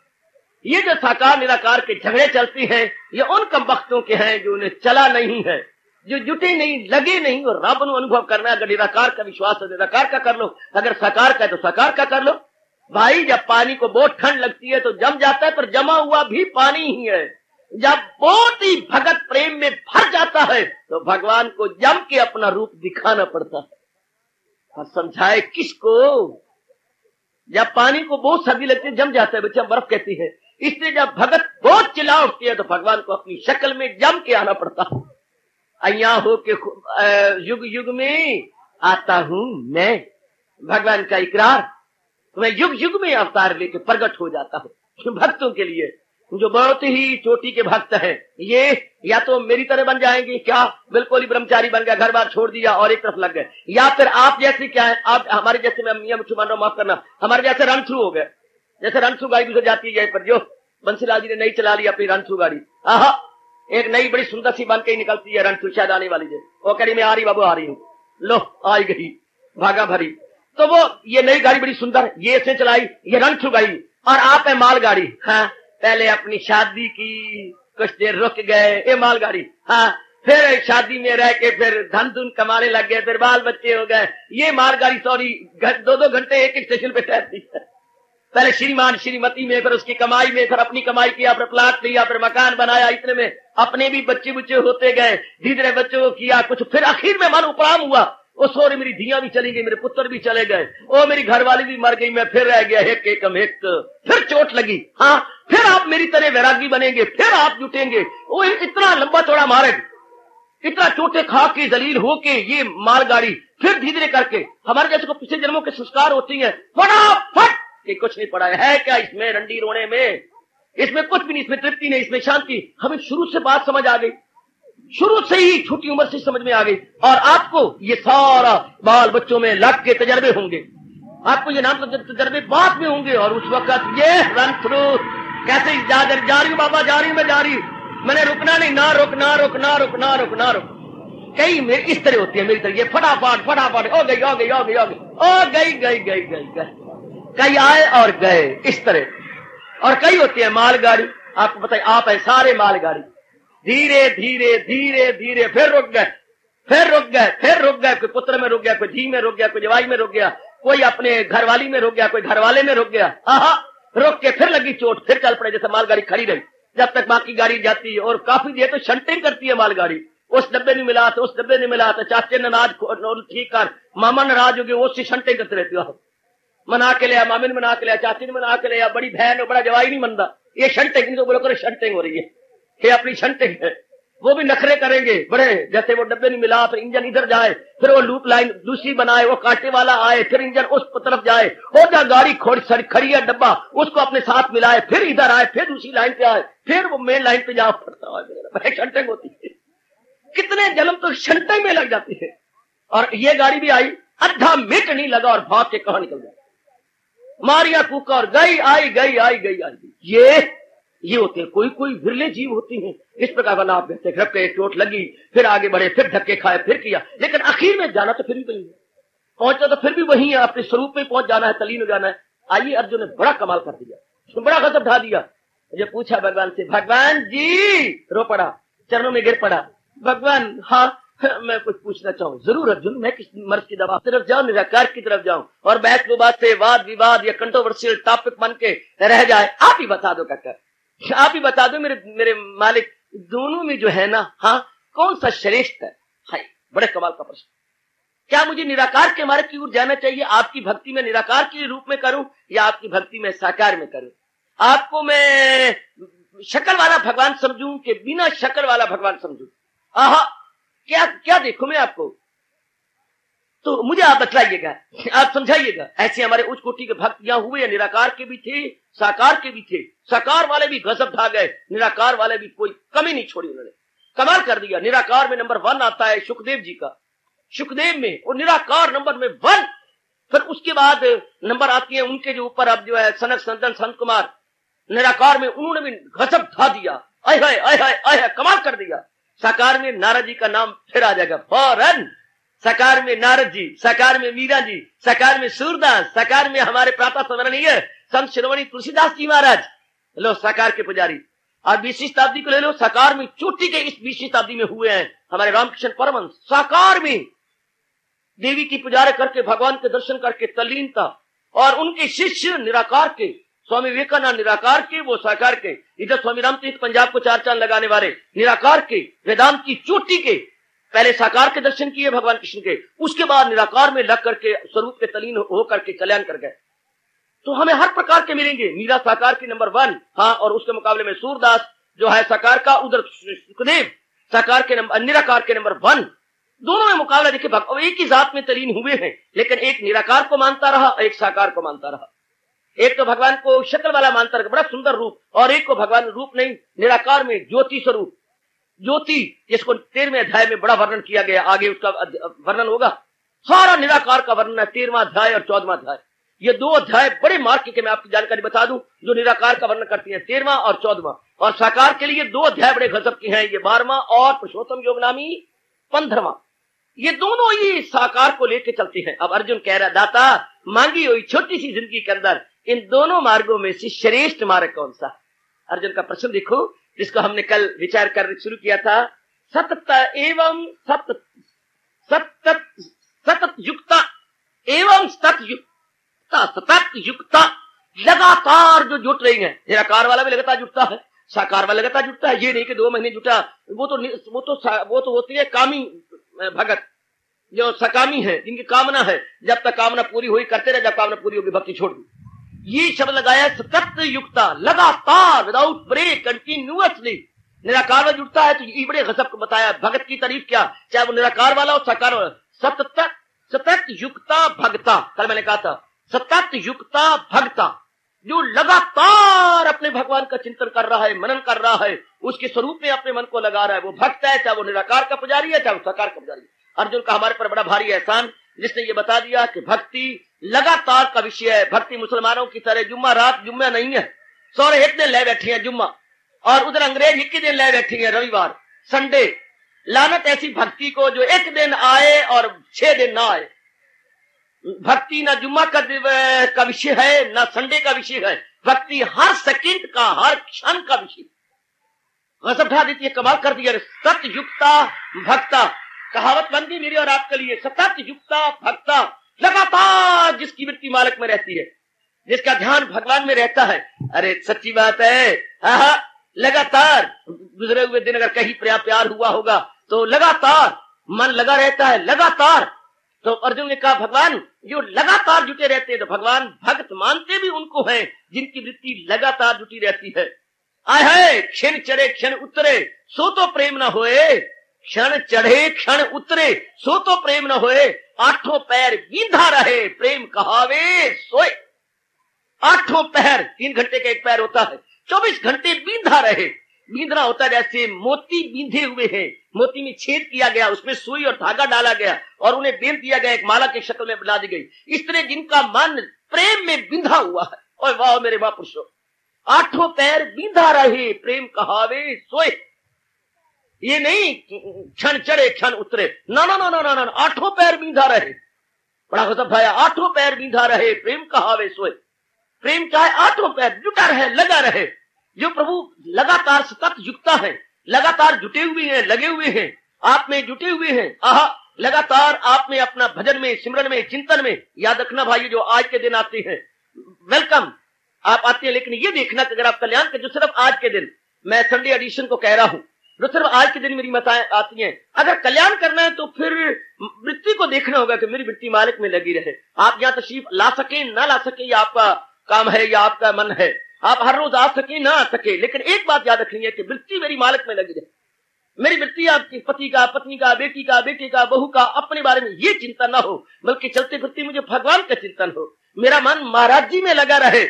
ये जो साकार निराकार के झगड़े चलती हैं, ये उन कमबख्तों के हैं जो उन्हें चला नहीं है, जो जुटे नहीं, लगे नहीं। और रब को अनुभव करना है, अगर निराकार का विश्वास है निराकार का कर लो, अगर साकार का है तो साकार का कर लो। भाई जब पानी को बहुत ठंड लगती है तो जम जाता है, पर जमा हुआ भी पानी ही है। जब बहुत ही भगत प्रेम में भर जाता है तो भगवान को जम के अपना रूप दिखाना पड़ता है। और समझाए किसको, जब पानी को बहुत सर्दी लगती है जम जाता है बच्चा, बर्फ कहती है। इसलिए जब भगत बहुत चिल्ला उठती है तो भगवान को अपनी शक्ल में जम के आना पड़ता है। अय्या हो के युग युग में आता हूं मैं, भगवान का इकरार। मैं युग युग में अवतार लेके प्रकट हो जाता हूँ भक्तों के लिए जो बहुत ही चोटी के भक्त हैं। ये या तो मेरी तरह बन जाएंगे, क्या बिल्कुल ही ब्रह्मचारी बन गया, घर बार छोड़ दिया और एक तरफ लग गए, या फिर आप जैसे क्या है, आप हमारे जैसे, मैं मियां मुझे मान रहा हूँ माफ करना, हमारे जैसे रन थ्रू हो गए, जैसे रन थ्रू गाड़ी गुजर जाती है, यहीं पर जो बंसीलाल जी ने नई चला ली अपनी रन थ्रू गाड़ी, आहा एक नई बड़ी सुंदर सी बन के निकलती है रन थ्रू, शायद आने वाली है, वो कड़ी में आ रही बाबू आ रही हूँ, लो आई गई भागा भरी। तो वो ये नई गाड़ी बड़ी सुंदर, ये इसने चलाई, ये रन थ्रू गाड़ी, और आप है मालगाड़ी। हाँ पहले अपनी शादी की कुछ देर रुक गए, ये मालगाड़ी। हाँ फिर शादी में रह के फिर धन धुन कमाने लग गए, फिर बाल बच्चे हो गए, ये मालगाड़ी सॉरी दो घंटे एक एक स्टेशन पे ठहरती है। पहले श्रीमान श्रीमती में, फिर उसकी कमाई में, फिर अपनी कमाई की, फिर प्लाट लिया, फिर मकान बनाया, इतने में अपने भी बच्चे बुच्चे होते गए, धीरे धीरे बच्चों को किया कुछ, फिर आखिर में मन उपराम हुआ, वो सॉरी मेरी धियां भी चली गई, मेरे पुत्र भी चले गए, ओ मेरी घरवाली भी मर गई, मैं फिर रह गया एक एकम एक, फिर चोट लगी। हाँ फिर आप मेरी तरह वैरागी बनेंगे, फिर आप जुटेंगे। वो इतना लंबा चौड़ा मार्ग, इतना चोटे खा के जलील होके ये मालगाड़ी, फिर धीरे धीरे करके हमारे जैसे को पिछले जन्मों के संस्कार होती है, फटाफट के कुछ नहीं पड़ा है क्या इसमें रंडी रोने में, इसमें कुछ भी नहीं, इसमें तृप्ति नहीं, इसमें शांति। हमें शुरू से बात समझ आ गई, शुरू से ही छोटी उम्र से समझ में आ गई, और आपको ये सारा बाल बच्चों में लग के तजर्बे होंगे, आपको ये नाम तजर्बे बाद में होंगे। और उस वक्त ये रन थ्रू कैसे जा रही हूँ बाबा, जा रही हूँ मैं, जा रही हूँ मैंने रुकना नहीं, ना रुकना रुकना रुकना रुकना रुक, कई मेरी इस तरह होती है, मेरी तरह ये फटाफट फटाफट हो गई हो गई हो गई हो गई ओ गई गई गई गई गई, कई आए और गए इस तरह। और कई होती है मालगाड़ी, आपको बताइए आप है सारे मालगाड़ी, धीरे धीरे धीरे धीरे फिर रुक गए, फिर रुक गए, फिर रुक गए, कोई पुत्र में रुक गया, कोई जी में रुक गया, कोई जवाई में रुक गया, कोई अपने घरवाली में रुक गया, कोई घरवाले में रुक गया। आहा रुक के फिर लगी चोट, फिर चल पड़े, जैसे मालगाड़ी खड़ी रही जब तक बाकी गाड़ी जाती है। और काफी देर तो शंटिंग करती है मालगाड़ी, उस डब्बे नहीं मिला तो उस डब्बे नहीं मिला, चाचे नाराज ठीक कर, मामा नाराज हो गए, उससे शंटिंग करते रहती हो, मना के लिया मामे ने, मना के लिया चाची ने, मना के लिया बड़ी बहन और बड़ा जवाई नहीं मनता, ये शंटिंग बोलो करो, शंटिंग हो रही है, ये अपनी शंटिंग है। वो भी नखरे करेंगे बड़े, जैसे वो डब्बे नहीं मिला फिर इंजन इधर जाए, फिर वो लूप लाइन दूसरी बनाए, वो कांटे वाला आए, फिर इंजन उस तरफ जाए, और जहाँ गाड़ी खड़ी है डब्बा उसको अपने साथ मिलाए, फिर इधर आए, फिर दूसरी लाइन पे आए, फिर वो मेन लाइन पे जाओ, पड़ता है शंटिंग होती है। कितने जन्म तो शंटिंग में लग जाती है। और ये गाड़ी भी आई, आधा मिनट नहीं लगा और भाग के कहाँ निकल जाए, मारिया कूका और गई आई गई आई गई आई गई। ये होते हैं कोई कोई विरले जीव होती हैं इस प्रकार का। नाप देते घर पे चोट लगी, फिर आगे बढ़े, फिर धक्के खाए, फिर किया, लेकिन आखिर में जाना तो फिर भी वही है, पहुंचना तो फिर भी वही है, अपने स्वरूप में पहुंच जाना है, तलीन हो जाना है। आइए अर्जुन ने बड़ा कमाल कर दिया, बड़ा गजब ढा दिया। मुझे पूछा भगवान से, भगवान जी रो पड़ा, चरणों में गिर पड़ा, भगवान हाँ मैं कुछ पूछना चाहूँ। जरूर अर्जुन, मैं किस मर्ज की दवा तरफ जाऊँ, निराकार की तरफ जाऊँ, और बहस विवाद से वाद विवाद या कंट्रोवर्सियल टॉपिक बन के रह जाए, आप ही बता दो काका, आप ही बता दो मेरे मालिक, दोनों में जो है ना हाँ कौन सा श्रेष्ठ है। हाय बड़े कमाल का प्रश्न। क्या मुझे निराकार के मार्ग की ओर जाना चाहिए, आपकी भक्ति में निराकार के रूप में करूं या आपकी भक्ति में साकार में करूं, आपको मैं शक्ल वाला भगवान समझूं कि बिना शक्ल वाला भगवान समझूं, आहा क्या क्या देखूं मैं आपको। तो मुझे आप बतलाइएगा, आप समझाइएगा, ऐसे हमारे उच्च कोटि के भक्त यहाँ हुए, निराकार के भी थे, साकार के भी थे। साकार वाले भी गजब ढा गए, निराकार वाले भी कोई कमी नहीं छोड़ी उन्होंने, कमाल कर दिया। निराकार में नंबर 1 आता है सुखदेव जी का, सुखदेव में और निराकार नंबर 1। फिर उसके बाद नंबर आती है उनके जो ऊपर अब जो है सनक संतन संत कुमार, निराकार में उन्होंने भी गजब ढा दिया, आय हाय आय हाय आय हाय, कमाल कर दिया। साकार में नारद जी का नाम फिर आ जाएगा फौरन, साकार में नारद जी, साकार में मीरा जी, साकार में सूरदास, साकार में हमारे प्रातः स्मरणीय संत श्रोमणी तुलसीदास जी महाराज, लो साकार के पुजारी। और 20वीं शताब्दी को ले लो, साकार में चोटी के इस 20वीं शताब्दी में हुए हैं हमारे रामकृष्ण परमहंस। साकार में देवी की पुजारा करके, भगवान के दर्शन करके तल्लीन था, और उनके शिष्य निराकार के, स्वामी विवेकानंद निराकार के, वो साकार के। इधर स्वामी राम तीर्थ पंजाब को 4 चांद लगाने वाले निराकार के, वेदांत की चोटी के। पहले साकार के दर्शन किए भगवान कृष्ण के, उसके बाद निराकार में लग करके स्वरूप के तलीन होकर के कल्याण कर गए। तो हमें हर प्रकार के मिलेंगे। मीरा साकार की नंबर 1, हाँ, और उसके मुकाबले में सूरदास जो है साकार का, उधर सुखदेव साकार के निराकार के नंबर 1। दोनों में मुकाबला देखे, भगवान एक ही जात में तलीन हुए हैं, लेकिन एक निराकार को मानता रहा, एक साकार को मानता रहा। एक तो भगवान को शक्ल वाला मानता रहा, बड़ा सुंदर रूप, और एक को भगवान रूप नहीं, निराकार में ज्योति स्वरूप, ज्योति, जिसको 13वें अध्याय में बड़ा वर्णन किया गया, आगे उसका वर्णन होगा। सारा निराकार का वर्णन है 13वां अध्याय और 14वां अध्याय, ये 2 अध्याय बड़े मार्ग के। मैं आपकी जानकारी बता दूं, जो निराकार का वर्णन करती है 13वां और 14वां, और साकार के लिए 2 अध्याय बड़े गजब के हैं, ये 12वां और पुरुषोत्तम योग नामी 15वां। ये दोनों ही साकार को लेकर चलते हैं। अब अर्जुन कह रहा, दाता, मांगी हुई छोटी सी जिंदगी के अंदर इन दोनों मार्गों में से श्रेष्ठ मार्ग कौन सा? अर्जुन का प्रश्न देखो, जिसको हमने कल विचार कर शुरू किया था। सतत एवं सतत युक्ता, लगातार जो जुट रही है। निराकार वाला भी लगातार जुटता है, साकार वाला लगातार जुटता है। ये नहीं कि 2 महीने जुटा, वो तो होती है कामी भगत, जो सकामी है, जिनकी कामना है, जब तक कामना पूरी हुई करते रहे, जब कामना पूरी होगी भक्ति छोड़ दी। ये शब्द लगाया सतत युक्ता, लगातार, विदाउट ब्रेक, कंटिन्यूअसली। निराकार में जुटता है तो ये बड़े गजब को बताया। भगत की तारीफ क्या, चाहे वो निराकार वाला हो साकार वाला। सतत युक्ता भगता, कल मैंने कहा था, सतत युक्ता भगता, जो लगातार अपने भगवान का चिंतन कर रहा है, मनन कर रहा है, उसके स्वरूप में अपने मन को लगा रहा है, वो भक्त है, चाहे वो निराकार का पुजारी है, चाहे वो साकार का पुजारी है। अर्जुन का हमारे पर बड़ा भारी एहसान, जिसने ये बता दिया कि भक्ति लगातार का विषय है। भक्ति मुसलमानों की तरह जुम्मा रात जुम्मा नहीं है, सौरे एक दिन ले बैठी है जुम्मा, और उधर अंग्रेज 21 दिन ले बैठी है रविवार संडे। लानत ऐसी भक्ति को जो 1 दिन आए और 6 दिन ना आए। भक्ति ना जुम्मा का विषय है, ना संडे का विषय है, भक्ति हर सेकंड का, हर क्षण का विषय। गजब ढा देती है, कमाल कर दिया। सतयुक्ता भक्ता, कहावत बन गई मेरी और आपके लिए। सतत युक्ता भक्ता, लगातार जिसकी वृत्ति मालक में रहती है, जिसका ध्यान भगवान में रहता है। अरे सच्ची बात है, लगातार गुजरे हुए दिन अगर कहीं प्यार हुआ होगा तो लगातार मन लगा रहता है, लगातार। तो अर्जुन ने कहा, भगवान जो लगातार जुटे रहते हैं, तो भगवान भक्त मानते भी उनको हैं जिनकी वृत्ति लगातार जुटी रहती है। आय, क्षण चढ़े क्षण उतरे सो तो प्रेम न होए, क्षण चढ़े क्षण उतरे सो तो प्रेम न होए, आठों पैर बींधा रहे प्रेम कहावे सोए। आठों पैर, 3 घंटे का एक पैर होता है, 24 घंटे बींधा रहे। बींधना होता है जैसे मोती बींधे हुए हैं, मोती में छेद किया गया, उसमें सुई और धागा डाला गया और उन्हें बेल दिया गया, एक माला की शक्ल में बना दी गई। इस तरह जिनका मन प्रेम में बिंधा हुआ है, और वाह मेरे महापुरुषो, आठों पैर बींधा रहे प्रेम कहावे सोए। ये नहीं क्षण चढ़े क्षण उतरे, ना ना ना ना ना, ना, ना। आठों पैर बींधा रहे, बड़ा गजब भाया। आठों पैर बींधा रहे प्रेम कहावे सोए। प्रेम क्या है? आठों पैर जुटा रहे, लगा रहे। जो प्रभु लगातार सतत युक्ता है, लगातार जुटे हुए हैं, लगे हुए हैं, आप में जुटे हुए हैं, आहा, लगातार आप में, अपना भजन में, सिमरन में, चिंतन में। याद रखना भाई, जो आज के दिन आते हैं, वेलकम, आप आते हैं, लेकिन ये देखना अगर आप कल्याण के, जो सिर्फ आज के दिन, मैं संडे एडिशन को कह रहा हूँ, जो सिर्फ आज के दिन मेरी मताएं आती हैं, अगर कल्याण करना है तो फिर वृत्ति को देखना होगा कि मेरी वृत्ति मालिक में लगी रहे। आप यहाँ तशरीफ ला सके ना ला सके, ये आपका काम है, या आपका मन है, आप हर रोज आ सके ना आ सके, लेकिन एक बात याद रखनी है कि वृत्ति मेरी मालिक में लगी रहे। मेरी बेटी आपके पति का, पत्नी का, बेटी का, बेटे का, बहू का, अपने बारे में ये चिंता ना हो, बल्कि चलते फिरते मुझे भगवान का चिंतन हो, मेरा मन महाराज जी में लगा रहे।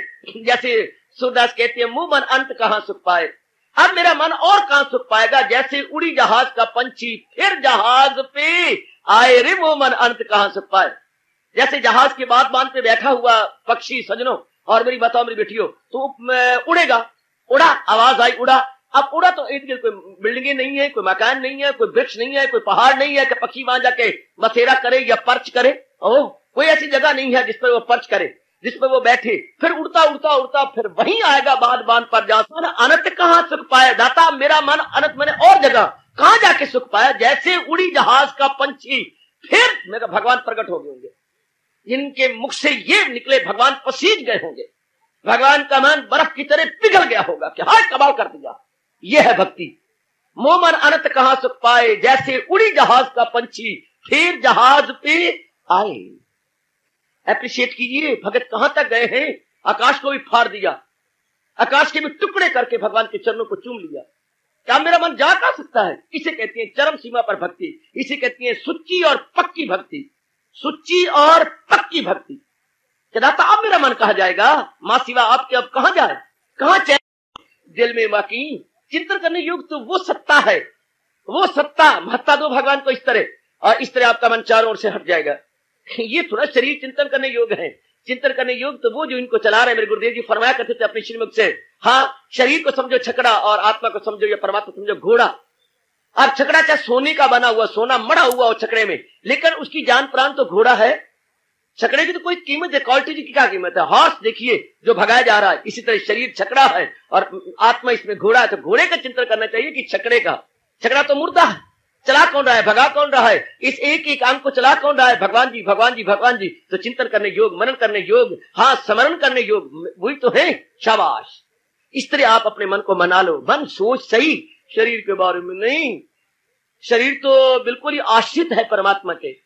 जैसे सूरदास कहते हैं, मुंह मन अंत कहाँ सुख पाए। अब मेरा मन और कहाँ सुख पाएगा, जैसे उड़ी जहाज का पंछी फिर जहाज पे आए रे मुंह मन अंत कहाँ सुख पाए। जैसे जहाज के बाद बांध पे बैठा हुआ पक्षी सजनों और मेरी बताओ मेरी बेटियों, तो उड़ेगा, उड़ा, आवाज आई उड़ा। अब उड़ा तो इर्द गिर्द कोई बिल्डिंगे नहीं है, कोई मकान नहीं है, कोई वृक्ष नहीं है, कोई पहाड़ नहीं है कि पक्षी वहां जाके बसेरा करे या पर्च करे। ओह, कोई ऐसी जगह नहीं है जिस पर वो पर्च करे, जिस पर वो बैठे। फिर उड़ता उड़ता उड़ता फिर वहीं आएगा बाद बांध पर। जाता अनंत कहाँ सुख पाया, दाता मेरा मन अनंत मैंने और जगह कहाँ जाके सुख पाया। जैसे उड़ी जहाज का पंछी फिर मेरा भगवान प्रकट हो गए होंगे, जिनके मुख से ये निकले भगवान पसीज गए होंगे, भगवान का मन बर्फ की तरह पिघल गया होगा कि हाय कमाल कर दिया। ये है भक्ति, मोह मन अनंत कहाँ सुख पाए, जैसे उड़ी जहाज का पंछी फिर जहाज पे आए। एप्रिशिएट कीजिए, भगत कहाँ तक गए हैं। आकाश को भी फाड़ दिया, आकाश के भी टुकड़े करके भगवान के चरणों को चूम लिया। क्या मेरा मन जा कहाँ सकता है। इसे कहती है चरम सीमा पर भक्ति, इसे कहती है सच्ची और पक्की भक्ति, सच्ची और पक्की भक्ति। दाता अब मेरा मन कहा जाएगा, माँ सिवा आपके अब कहा जाए, कहा चैन दिल में माँ की चिंतन करने योग्य तो वो सत्ता है, वो सत्ता। महत्ता दो भगवान को इस तरह, और इस तरह आपका मन चारों ओर से हट जाएगा। ये थोड़ा शरीर चिंतन करने योग्य है, चिंतन करने योग्य तो वो जो इनको चला रहे। मेरे गुरुदेव जी फरमाया करते थे अपने श्रीमुख से, हाँ शरीर को समझो छकड़ा और आत्मा को समझो या परमात्मा समझो घोड़ा। आप छकड़ा चाहे सोने का बना हुआ, सोना मड़ा हुआ हो छकड़े में, लेकिन उसकी जान प्राण तो घोड़ा है। छकड़े की तो कोई कीमत है, क्वालिटी की क्या कीमत है। हॉर्स देखिए जो भगाया जा रहा है, इसी तरह शरीर छकड़ा है और आत्मा इसमें घोड़ा है। तो घोड़े का चिंतन करना चाहिए कि छकड़े का, छकड़ा तो मुर्दा है, चला कौन रहा है, भगा कौन रहा है, इस एक एक अंग को चला कौन रहा है, भगवान जी भगवान जी भगवान जी। तो चिंतन करने योग, मनन करने योग, हाँ स्मरण करने योग वही तो है। शाबाश, इस तरह आप अपने मन को मना लो। मन सोच सही, शरीर के बारे में नहीं। शरीर तो बिल्कुल ही आश्रित है परमात्मा के,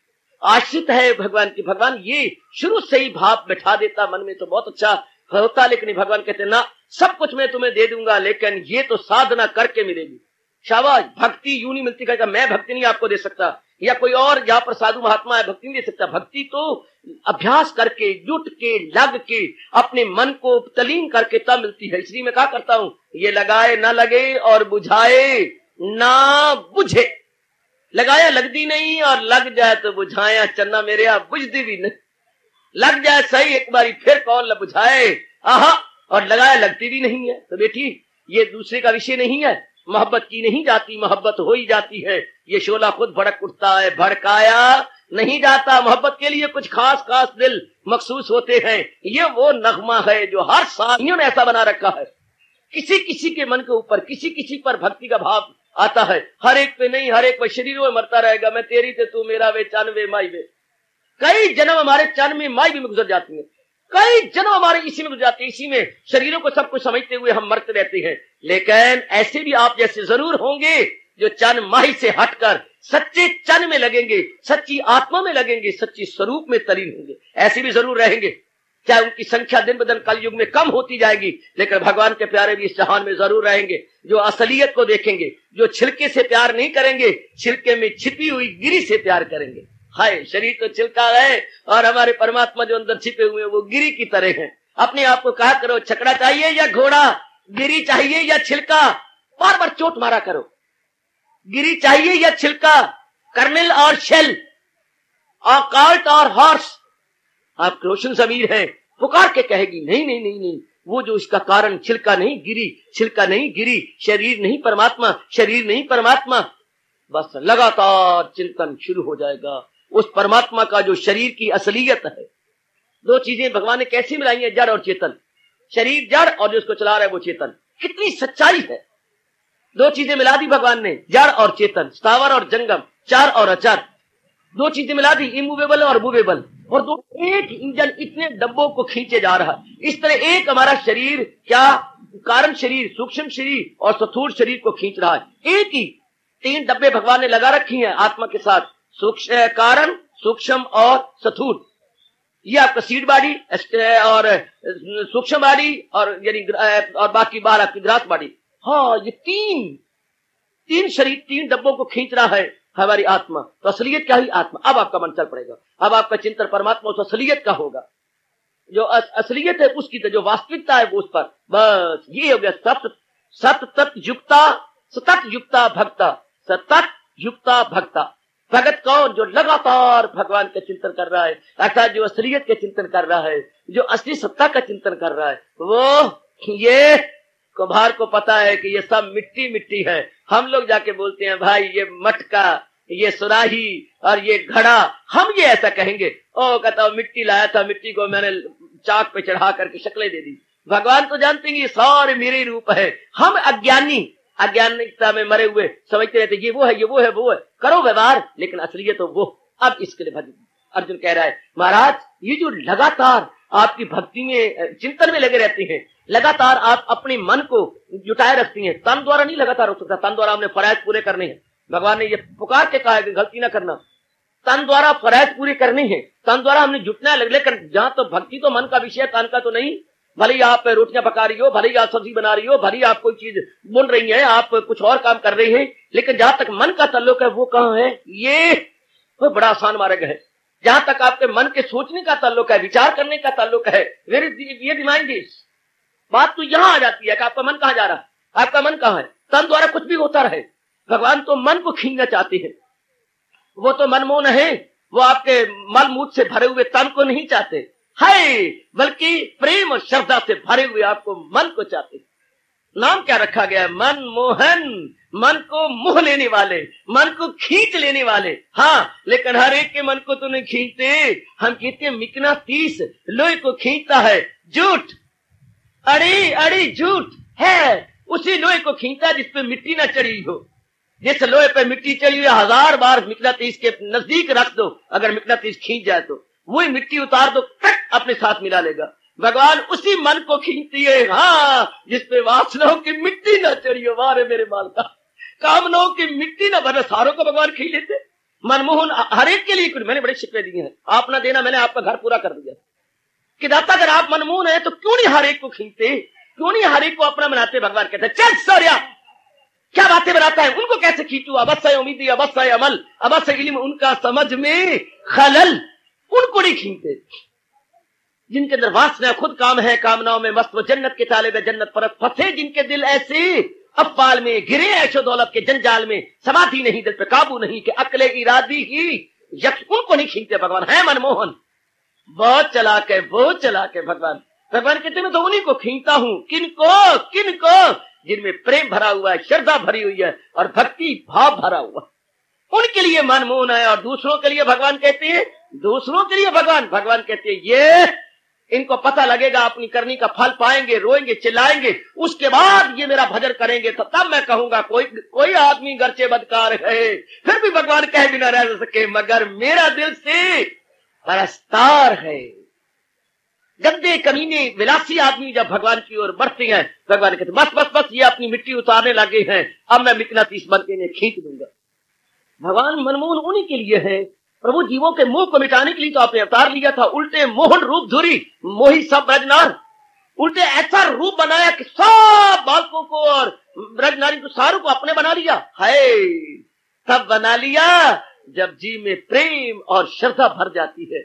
आश्रित है भगवान की। भगवान ये शुरू से ही भाव बैठा देता मन में तो बहुत अच्छा होता, लेकिन भगवान कहते ना सब कुछ मैं तुम्हें दे दूंगा, लेकिन ये तो साधना करके मिलेगी। शाबाश, भक्ति यूं नहीं मिलती। कहेगा मैं भक्ति नहीं आपको दे सकता, या कोई और यहाँ पर साधु महात्मा है भक्ति नहीं दे सकता। भक्ति तो अभ्यास करके, जुट के, लग के, अपने मन को तलीन करके तब मिलती है। इसलिए मैं क्या करता हूँ, ये लगाए ना लगे और बुझाए ना बुझे। लगाया लगती नहीं और लग जाए तो बुझाया चन्ना मेरे यहाँ बुझती भी नहीं। लग जाए सही एक बारी, फिर कौन बुझाए। आहा, और लगाया लगती भी नहीं है। तो बेटी ये दूसरे का विषय नहीं है, मोहब्बत की नहीं जाती, मोहब्बत हो ही जाती है। ये शोला खुद भड़क उठता है, भड़काया नहीं जाता। मोहब्बत के लिए कुछ खास खास दिल मखसूस होते हैं। ये वो नगमा है जो हर साथियों ने ऐसा बना रखा है। किसी किसी के मन के ऊपर, किसी किसी पर भक्ति का भाव आता है, हर एक पे नहीं। हर एक पर शरीरों में मरता रहेगा, मैं तेरी थे तू मेरा वे, चन वे माई वे। कई जन्म हमारे चन में माई भी में गुजर जाती है, कई जन्म हमारे इसी में गुजर जाते हैं। इसी में शरीरों को सब कुछ समझते हुए हम मरते रहते हैं। लेकिन ऐसे भी आप जैसे जरूर होंगे जो चन माही से हटकर सच्चे चन में लगेंगे, सच्ची आत्मा में लगेंगे, सच्ची स्वरूप में तलीन होंगे। ऐसे भी जरूर रहेंगे, चाहे उनकी संख्या दिन ब दिन कलयुग में कम होती जाएगी, लेकिन भगवान के प्यारे भी इस जहान में जरूर रहेंगे। जो असलियत को देखेंगे, जो छिलके से प्यार नहीं करेंगे, छिलके में छिपी हुई गिरी से प्यार करेंगे। हाय, शरीर तो छिलका है और हमारे परमात्मा जो अंदर छिपे हुए हैं वो गिरी की तरह हैं। अपने आप को कहा करो, छकड़ा चाहिए या घोड़ा, गिरी चाहिए या छिलका। बार बार चोट मारा करो, गिरी चाहिए या छिलका, कर्नल और शेल, और कार्ट और हॉर्स। आप रोशन जमीर हैं, पुकार के कहेगी नहीं नहीं नहीं नहीं, वो जो इसका कारण छिलका नहीं गिरी, छिलका नहीं गिरी, शरीर नहीं परमात्मा, शरीर नहीं परमात्मा। बस लगातार चिंतन शुरू हो जाएगा उस परमात्मा का जो शरीर की असलियत है। दो चीजें भगवान ने कैसे मिलाई है, जड़ और चेतन। शरीर जड़ और जो उसको चला रहा है वो चेतन। कितनी सच्चाई है, दो चीजें मिला दी भगवान ने, जड़ और चेतन, स्थावर और जंगम, चर और अचर। दो चीजें मिला दी, इमूवेबल और मूवेबल। और दो एक इंजन इतने डब्बों को खींचे जा रहा है। इस तरह एक हमारा शरीर, क्या कारण शरीर, सूक्ष्म शरीर और स्थूल शरीर को खींच रहा है। एक ही तीन डब्बे भगवान ने लगा रखी हैं आत्मा के साथ, सूक्ष्म, कारण, सूक्ष्म और स्थूल। ये आपका सीड बॉडी और सूक्ष्म बॉडी और यानी और बाकी बाहर आपकी ग्रास बॉडी। हाँ, ये तीन तीन शरीर, तीन डब्बों को खींच रहा है हमारी आत्मा, तो असलियत क्या ही आत्मा। अब आपका मन चल पड़ेगा, अब आपका चिंतन परमात्मा उस असलियत का होगा, जो असलियत है उसकी, जो वास्तविकता है वो उस पर। बस ये हो गया सत सत तत युक्ता सतत युक्ता भक्ता, सतत युक्ता भक्ता। भगत कौन? जो लगातार भगवान का चिंतन कर रहा है, अर्थात जो असलियत का चिंतन कर रहा है, जो असली सत्ता का चिंतन कर रहा है। वो ये कुम्हार को पता है कि ये सब मिट्टी मिट्टी है, हम लोग जाके बोलते हैं भाई ये मटका, ये सुराही और ये घड़ा, हम ये ऐसा कहेंगे। ओ कहता हूँ मिट्टी लाया था, मिट्टी को मैंने चाक पे चढ़ा करके शक्लें दे दी। भगवान तो जानते हैं ये सारे मेरे रूप है। हम अज्ञानी, अज्ञानिकता में मरे हुए समझते रहते ये वो है, ये वो है, वो है, करो व्यवहार, लेकिन असलियत तो वो। अब इसके लिए अर्जुन कह रहा है महाराज ये जो लगातार आपकी भक्ति में चिंतन में लगे रहते हैं, लगातार आप अपने मन को जुटाए रखती हैं, तन द्वारा नहीं लगातार हो सकता, तन द्वारा हमने फराइज पूरे करने हैं। भगवान ने ये पुकार के कहा है कि गलती ना करना, तन द्वारा फराइज पूरे करने हैं, तन द्वारा हमने जुटना है। लेकिन जहाँ तो भक्ति तो मन का विषय, तन का तो नहीं। भले ही आप रोटियां पका रही हो, भले ही आप सब्जी बना रही हो, भले ही आप कोई चीज बुन रही हैं, आप कुछ और काम कर रही हैं, लेकिन जहां तक मन का ताल्लुक है वो कहाँ है? ये तो बड़ा आसान मार्ग है। जहां तक आपके मन के सोचने का ताल्लुक है, विचार करने का ताल्लुक है, ये दिमागी बात तो यहाँ आ जाती है कि आपका मन कहाँ जा रहा है, आपका मन कहाँ है। तन द्वारा कुछ भी होता रहे, भगवान तो मन को खींचना चाहते हैं, वो तो मनमोहन है, वो आपके मलमूत्र से भरे हुए तन को नहीं चाहते है, बल्कि प्रेम और श्रद्धा से भरे हुए आपको मन को चाहते हैं। नाम क्या रखा गया है? मन मोहन, मन को मोह लेने वाले, मन को खींच लेने वाले। हाँ, लेकिन हर एक के मन को तो नहीं खींचते। हम कहते हैं मिकना तीस लोहे को खींचता है, झूठ, अड़ी अड़ी झूठ है। उसी लोहे को खींचता है जिसपे मिट्टी ना चढ़ी हो। जिस लोहे पे मिट्टी चढ़ी हो, हजार बार मिकना तीस के नजदीक रख दो, अगर मिकना तीस खींच जाए तो वही मिट्टी उतार दो, अपने साथ मिला लेगा। भगवान उसी मन को खींचती है, हाँ, जिसपे वासनाओं की मिट्टी ना चढ़ी हो। वारे मेरे मालका, कामनाओं की मिट्टी ना भरे। सारों को भगवान खींच लेते, मनमोहन हर एक के लिए। कुछ मैंने बड़े शिकवे दिए हैं, आप ना देना, मैंने आपका घर पूरा कर दिया कि दाता अगर आप मनमोहन है तो क्यों नहीं हर एक को खींचते, क्यों नहीं हर एक को अपना बनाते। भगवान कहते हैं चल सौर्या, क्या बातें बनाता है, उनको कैसे खींचू। अवश्य उम्मीद, अवश्य अमल, अवश्य इल्म, उनका समझ में खलल, उनको नहीं खींचते। जिनके अंदर वासना खुद काम है, कामनाओं में मस्त, वो जन्नत के ताले में जन्नत परत फंसे। जिनके दिल ऐसे अफवाल में घिरे, ऐशो दौलत के जंजाल में, समाधि नहीं, दिल पे काबू नहीं, कि अकले इरादी ही यक्ष, उनको नहीं खींचते भगवान। है मनमोहन, बहुत चलाक है, बहुत चलाक है भगवान। भगवान कहते मैं तो उन्हीं को खींचता हूँ। किनको? किनको? जिनमें प्रेम भरा हुआ है, श्रद्धा भरी हुई है और भक्ति भाव भरा हुआ, उनके लिए मनमोहन है। और दूसरों के लिए भगवान कहते हैं, दूसरों के लिए भगवान कहते हैं ये इनको पता लगेगा, अपनी करनी का फल पाएंगे, रोएंगे, चिल्लाएंगे, उसके बाद ये मेरा भजन करेंगे, तब मैं कहूंगा। कोई आदमी गर्चे बदकार है, फिर भी भगवान कह भी ना रह सके, मगर मेरा दिल से परस्तार है। गंदे कमीने विलासी आदमी जब भगवान की ओर बढ़ते हैं, भगवान कहते बस बस बस, ये अपनी मिट्टी उतारने लगे हैं, अब मैं मिकनातीस बन के इन्हें खींच दूंगा। भगवान मनमोहन उन्हीं के लिए है। प्रभु जीवों के मोह को मिटाने के लिए तो आपने अवतार लिया था। उल्टे मोहन रूप धुरी, मोही सब ब्रजनार, उल्टे ऐसा रूप बनाया कि सब बालकों को और ब्रजनारी को, सारों को अपने बना लिया है। तब बना लिया जब जी में प्रेम और श्रद्धा भर जाती है।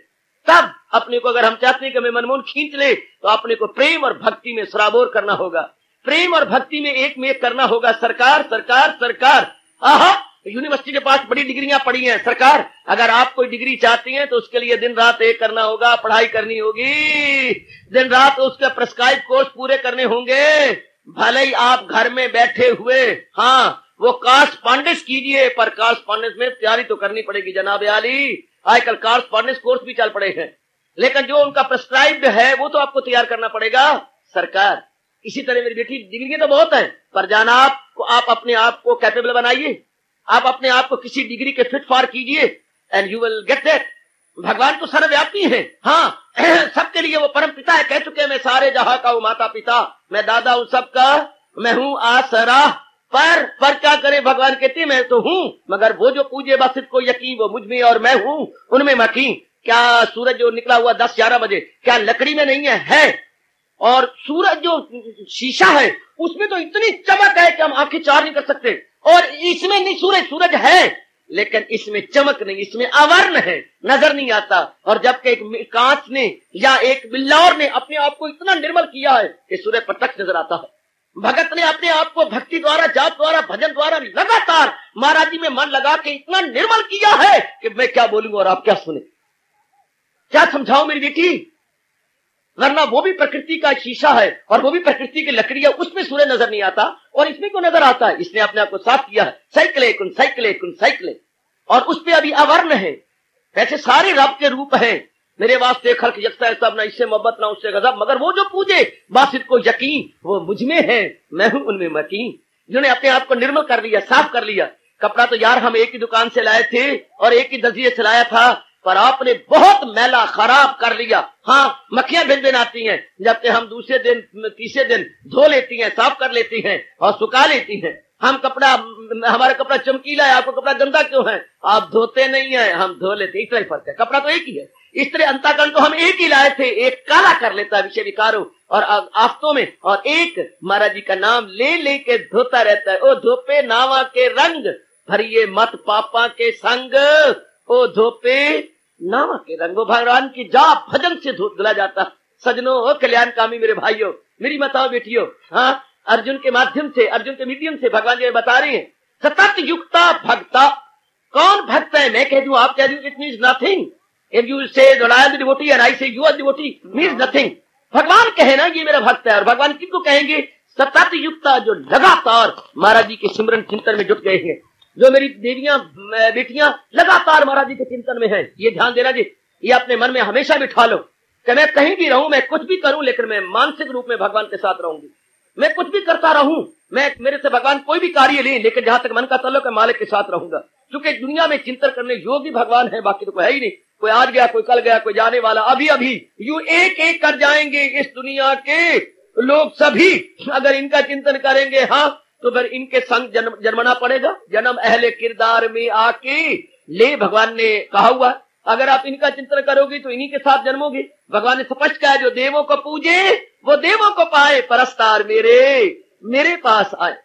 तब अपने को, अगर हम चाहते हैं कि हमें मनमोहन खींच ले, तो अपने को प्रेम और भक्ति में सराबोर करना होगा, प्रेम और भक्ति में एक में करना होगा। सरकार सरकार सरकार, आहा, यूनिवर्सिटी के पास बड़ी डिग्रियां पड़ी हैं। सरकार, अगर आप कोई डिग्री चाहती हैं तो उसके लिए दिन रात एक करना होगा, पढ़ाई करनी होगी, दिन रात उसके प्रिस्क्राइब कोर्स पूरे करने होंगे। भले ही आप घर में बैठे हुए, हाँ, वो कॉरस्पॉन्डेंस कीजिए, पर कॉरस्पॉन्डेंस में तैयारी तो करनी पड़ेगी जनाब आली। आजकल कॉरस्पॉन्डेंस कोर्स भी चल पड़े हैं, लेकिन जो उनका प्रिस्क्राइब है वो तो आपको तैयार करना पड़ेगा सरकार। इसी तरह मेरी बेटी, डिग्रियां तो बहुत है, पर जनाब आप अपने आप को कैपेबल बनाइए, आप अपने आप को किसी डिग्री के फिट फॉर कीजिए, and you will get that. भगवान तो सर्वव्यापी है, हाँ, सबके लिए वो परम पिता है। कह चुके हैं मैं सारे जहां का हूँ माता पिता, मैं दादा हूँ सबका, मैं हूँ आसरा। पर क्या करे, भगवान कहते मैं तो हूँ, मगर वो जो पूजे बस को यकीन, वो मुझ में और मैं हूँ उनमें मकीन। क्या सूरज जो निकला हुआ 10-11 बजे, क्या लकड़ी में नहीं है? है, और सूरज जो शीशा है उसमें तो इतनी चमक है कि हम आंखें चार नहीं कर सकते, और इसमें नहीं, सूरज है लेकिन इसमें चमक नहीं, इसमें आवरण है, नजर नहीं आता। और जबकि एक कांच ने या एक बिल्लौर ने अपने आप को इतना निर्मल किया है कि सूर्य प्रत्यक्ष नजर आता है। भगत ने अपने आप को भक्ति द्वारा, जाप द्वारा, भजन द्वारा लगातार महाराज जी में मन लगा के इतना निर्मल किया है कि मैं क्या बोलूंगा और आप क्या सुने, क्या समझाओ मेरी बेटी, वरना वो भी प्रकृति का शीशा है और वो भी प्रकृति की लकड़ी है, उसमें सूर्य नजर नहीं आता और इसमें क्यों नजर आता है। इसने अपने आप को साफ किया है, साइकिले और उसपे अभी अवर्ण है। वैसे सारे रब के रूप हैं, मेरे वास्ते खल्क यकसा है सब, ना इससे मोहब्बत ना उससे गजब, मगर वो जो पूजे बासित को यकीन, वो मुझ में है मैं हूँ उनमें मकीन। जिन्होंने अपने आप को निर्मल कर लिया, साफ कर लिया। कपड़ा तो यार हम एक ही दुकान से लाए थे और एक ही दर्जिये से लाया था, पर आपने बहुत मैला खराब कर लिया। हाँ, मक्खियां भिन भिन आती हैं, जबकि हम दूसरे दिन तीसरे दिन धो लेती हैं, साफ कर लेती हैं और सुखा लेती हैं। हम कपड़ा, हमारा कपड़ा चमकीला है, आपको कपड़ा गंदा क्यों है, आप धोते नहीं है, हम धो लेते, इतना ही फर्क है। कपड़ा तो एक ही है। इस तरह अंताकरण को हम एक ही लाए थे, एक काला कर लेता विषय विकारों और आफतों में, और एक महाराज जी का नाम ले लेके धोता रहता है। ओ धोपे नावा के रंग भरिए मत पापा के संग, ओ धोपे नामा के रंग, वो भगवान की जाप भजन से धूप धुला जाता। सजनों और कल्याणकामी मेरे भाइयों, मेरी माताओं बेटियों, हाँ, अर्जुन के माध्यम से, अर्जुन के मीडियम से भगवान जी बता रहे हैं, सतत युक्ता भक्ता। कौन भक्त है? मैं कह दूं, आप कह दूं, it means nothing. If you say devotee and I say you are devotee means nothing. भगवान कहे ना ये मेरा भक्त है, और भगवान किसको कहेंगे? सतत युक्ता, जो लगातार महाराज जी के सिमरन चिंतन में जुट गए हैं, जो मेरी देवियां बेटियां लगातार महाराज जी के चिंतन में हैं। ये ध्यान देना जी, ये अपने मन में हमेशा बिठा लो कि मैं कहीं भी रहूं, मैं कुछ भी करूं, लेकिन मैं मानसिक रूप में भगवान के साथ रहूंगी। मैं कुछ भी करता रहूं, मैं मेरे से भगवान कोई भी कार्य लें, लेकिन जहां तक मन का ताल्लुक है मालिक के साथ रहूंगा। क्योंकि दुनिया में चिंतन करने योग्य भगवान है, बाकी तो कोई है ही नहीं। कोई आज गया, कोई कल गया, कोई जाने वाला। अभी अभी यू एक एक कर जाएंगे इस दुनिया के लोग सभी, अगर इनका चिंतन करेंगे हाँ, तो फिर इनके संग जन्मना पड़ेगा। जन्म अहले किरदार में आके ले, भगवान ने कहा हुआ। अगर आप इनका चिंतन करोगे तो इन्हीं के साथ जन्मोगे। भगवान ने स्पष्ट कहा, जो देवों को पूजे वो देवों को पाए, परस्तार मेरे पास आए।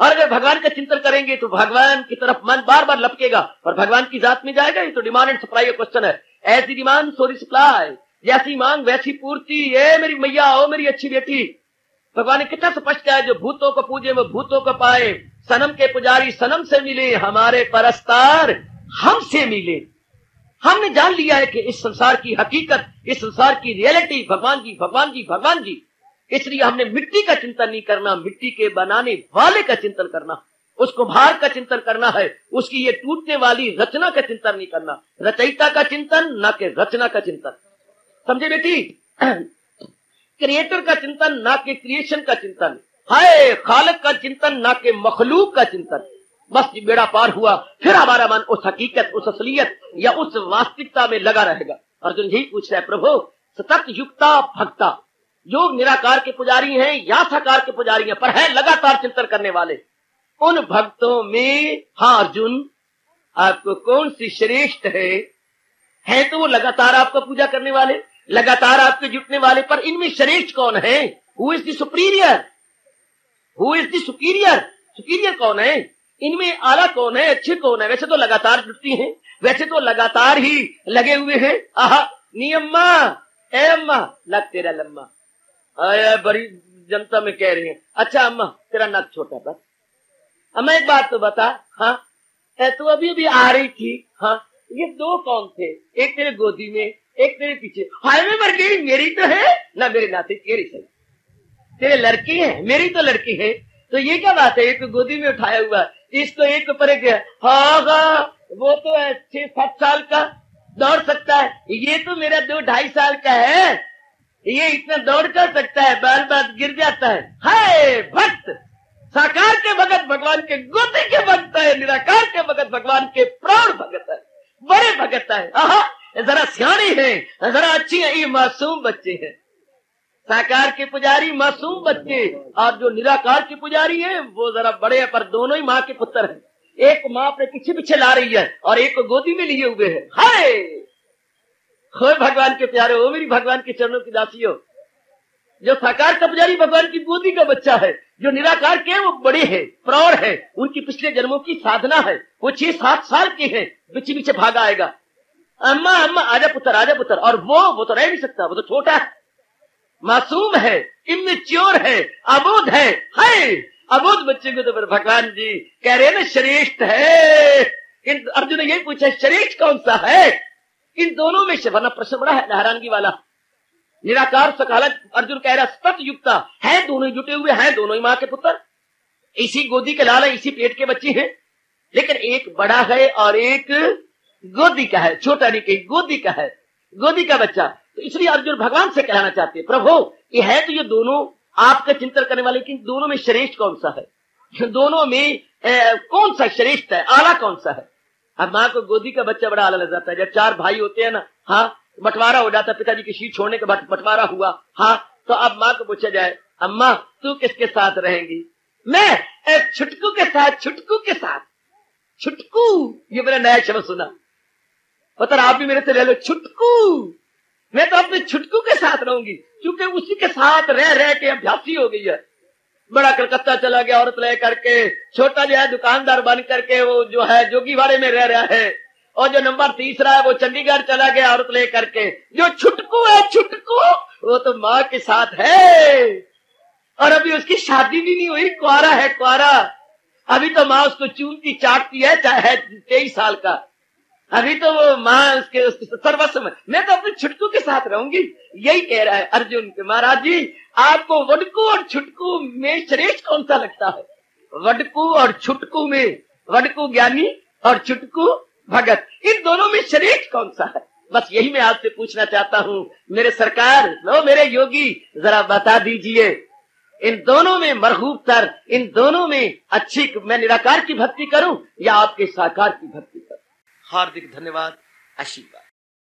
और अगर भगवान का चिंतन करेंगे तो भगवान की तरफ मन बार बार लपकेगा और भगवान की जात में जाएगा। ये तो डिमांड एंड सप्लाई का क्वेश्चन है। ऐसी डिमांड सो रिप्लाई, जैसी मांग वैसी पूर्ति। ये मेरी मैया हो, मेरी अच्छी बेटी। भगवान ने कितना स्पष्ट किया है, जो भूतों को पूजे वो भूतों को पाए, सनम के पुजारी सनम से मिले, हमारे परस्तार हमसे मिले। हमने जान लिया है कि इस संसार की हकीकत, इस संसार की रियलिटी भगवान जी, भगवान जी, भगवान जी। इसलिए हमने मिट्टी का चिंतन नहीं करना, मिट्टी के बनाने वाले का चिंतन करना, उसको भार का चिंतन करना है, उसकी ये टूटने वाली रचना का चिंतन नहीं करना। रचयिता का चिंतन, ना के रचना का चिंतन। समझे बेटी? क्रिएटर का चिंतन, ना के क्रिएशन का चिंतन। हाय, खालक का चिंतन, ना के मखलूक का चिंतन। बस बेड़ा पार हुआ, फिर हमारा मन उस हकीकत, उस असलियत या उस वास्तविकता में लगा रहेगा। अर्जुन यही पूछ रहे, प्रभु सतत युक्ता भक्ता, जो निराकार के पुजारी हैं या साकार के पुजारी हैं, पर है लगातार चिंतन करने वाले, उन भक्तों में हाँ अर्जुन, आपको कौन सी श्रेष्ठ है? तो वो लगातार आपको पूजा करने वाले, लगातार आपके जुटने वाले, पर इनमें श्रेष्ठ कौन है? Who is the superior, who is the superior, superior कौन है इनमें? आला कौन है? अच्छे कौन है? वैसे तो लगातार जुटती हैं, वैसे तो लगातार ही लगे हुए हैं। आहा नियम्मा ए अम्मा, लग तेरा लम्मा। अरे बड़ी जनता में कह रही है, अच्छा अम्मा तेरा नक छोटा था। अम्मा एक बात तो बता, हाँ तो अभी अभी आ रही थी, हाँ ये दो कौन थे? एक तेरे गोदी में, एक तेरे पीछे। हाईवे पर गई, मेरी तो है ना, मेरे नाते तेरी सही, तेरे लड़की है, मेरी तो लड़की है। तो ये क्या बात है, एक गोदी में उठाया हुआ, इसको एक के ऊपर गया। हाँ, वो तो 6-7 साल का दौड़ सकता है, ये तो मेरा 2-2.5 साल का है, ये इतना दौड़ कर सकता है, बार बार गिर जाता है। हाय भक्त, साकार के भगत भगवान के गोदी के भक्त है, निराकार के भगत भगवान के प्राण भगत है, बड़े भगत है। आहा जरा सियाणी है, जरा अच्छी है, ये मासूम बच्चे हैं। साकार के पुजारी मासूम बच्चे, और जो निराकार के पुजारी हैं वो जरा बड़े हैं, पर दोनों ही माँ के पुत्र हैं। एक माँ अपने पीछे पीछे ला रही है और एक को गोदी में लिए हुए है। हाय, हो भगवान के प्यारे, हो मेरी भगवान के चरणों की दासी हो। जो साकार का पुजारी भगवान की गोदी का बच्चा है, जो निराकार के वो बड़े हैं, प्रौढ़ हैं, उनकी पिछले जन्मों की साधना है, वो 6-7 साल के हैं, पीछे पीछे भागा आएगा, अम्मा अम्मा आजा पुत्र आजा पुत्र, और वो तो रह नहीं सकता, वो तो छोटा है, मासूम है, इमेच्योर है, अबोध है। हाय अबोध बच्चे को तो फिर भगवान जी कह रहे ना श्रेष्ठ है। अर्जुन ने यही पूछा श्रेष्ठ कौन सा है इन दोनों में से, वरना प्रश्न बड़ा है हैरानगी वाला। निराकार सकाल अर्जुन कह रहा सतयुक्ता है, दोनों जुटे हुए हैं, दोनों ही माँ के पुत्र, इसी गोदी के लाल है, इसी पेट के बच्चे हैं, लेकिन एक बड़ा है और एक गोदी का है, छोटा नहीं कहीं गोदी का है, गोदी का बच्चा। तो इसलिए अर्जुन भगवान से कहना चाहते हैं प्रभु ये है तो ये दोनों आपका चिंतन करने वाले, लेकिन दोनों में श्रेष्ठ कौन सा है, दोनों में कौन सा श्रेष्ठ है, आला कौन सा है। अब माँ को गोदी का बच्चा बड़ा आला लग जाता है, जब 4 भाई होते हैं ना, हाँ बंटवारा हो जाता, पिताजी की सीट छोड़ने का बंटवारा हुआ, हाँ तो अब माँ को पूछा जाए अम्मा तू किसके साथ रहेंगी। मैं छुटकू के साथ, छुटकू के साथ, छुटकू ये मैंने नया शब्द सुना, पता आप भी मेरे से ले लो छुटकू, मैं तो अपने छुटकू के साथ रहूंगी, क्योंकि उसी के साथ रह रह के अभ्यासी हो गई है। बड़ा कलकत्ता चला गया औरत ले करके, छोटा जो है दुकानदार बन करके वो जो है जोगीवाड़े में रह रहा है, और जो नंबर 3 है वो चंडीगढ़ चला गया औरत ले करके। जो छुटकू है छुटकू वो तो माँ के साथ है, और अभी उसकी शादी भी नहीं हुई, कुआरा है कुआरा, अभी तो माँ उसको चूमती चाटती है, चाहे 23 साल का, अभी तो वो माँ उसके सर्वस्व। मैं तो अपने छुटकू के साथ रहूंगी, यही कह रहा है अर्जुन के। महाराज जी आपको वडकू और छुटकू में श्रेष्ठ कौन सा लगता है? वडकू और छुटकू में, वडकू ज्ञानी और छुटकू भगत, इन दोनों में श्रेष्ठ कौन सा है, बस यही मैं आपसे पूछना चाहता हूँ। मेरे सरकार लो मेरे योगी जरा बता दीजिए, इन दोनों में मरहूब तर, इन दोनों में अच्छी मैं निराकार की भक्ति करूं या आपके साकार की भक्ति करूं। हार्दिक धन्यवाद, आशीर्वाद।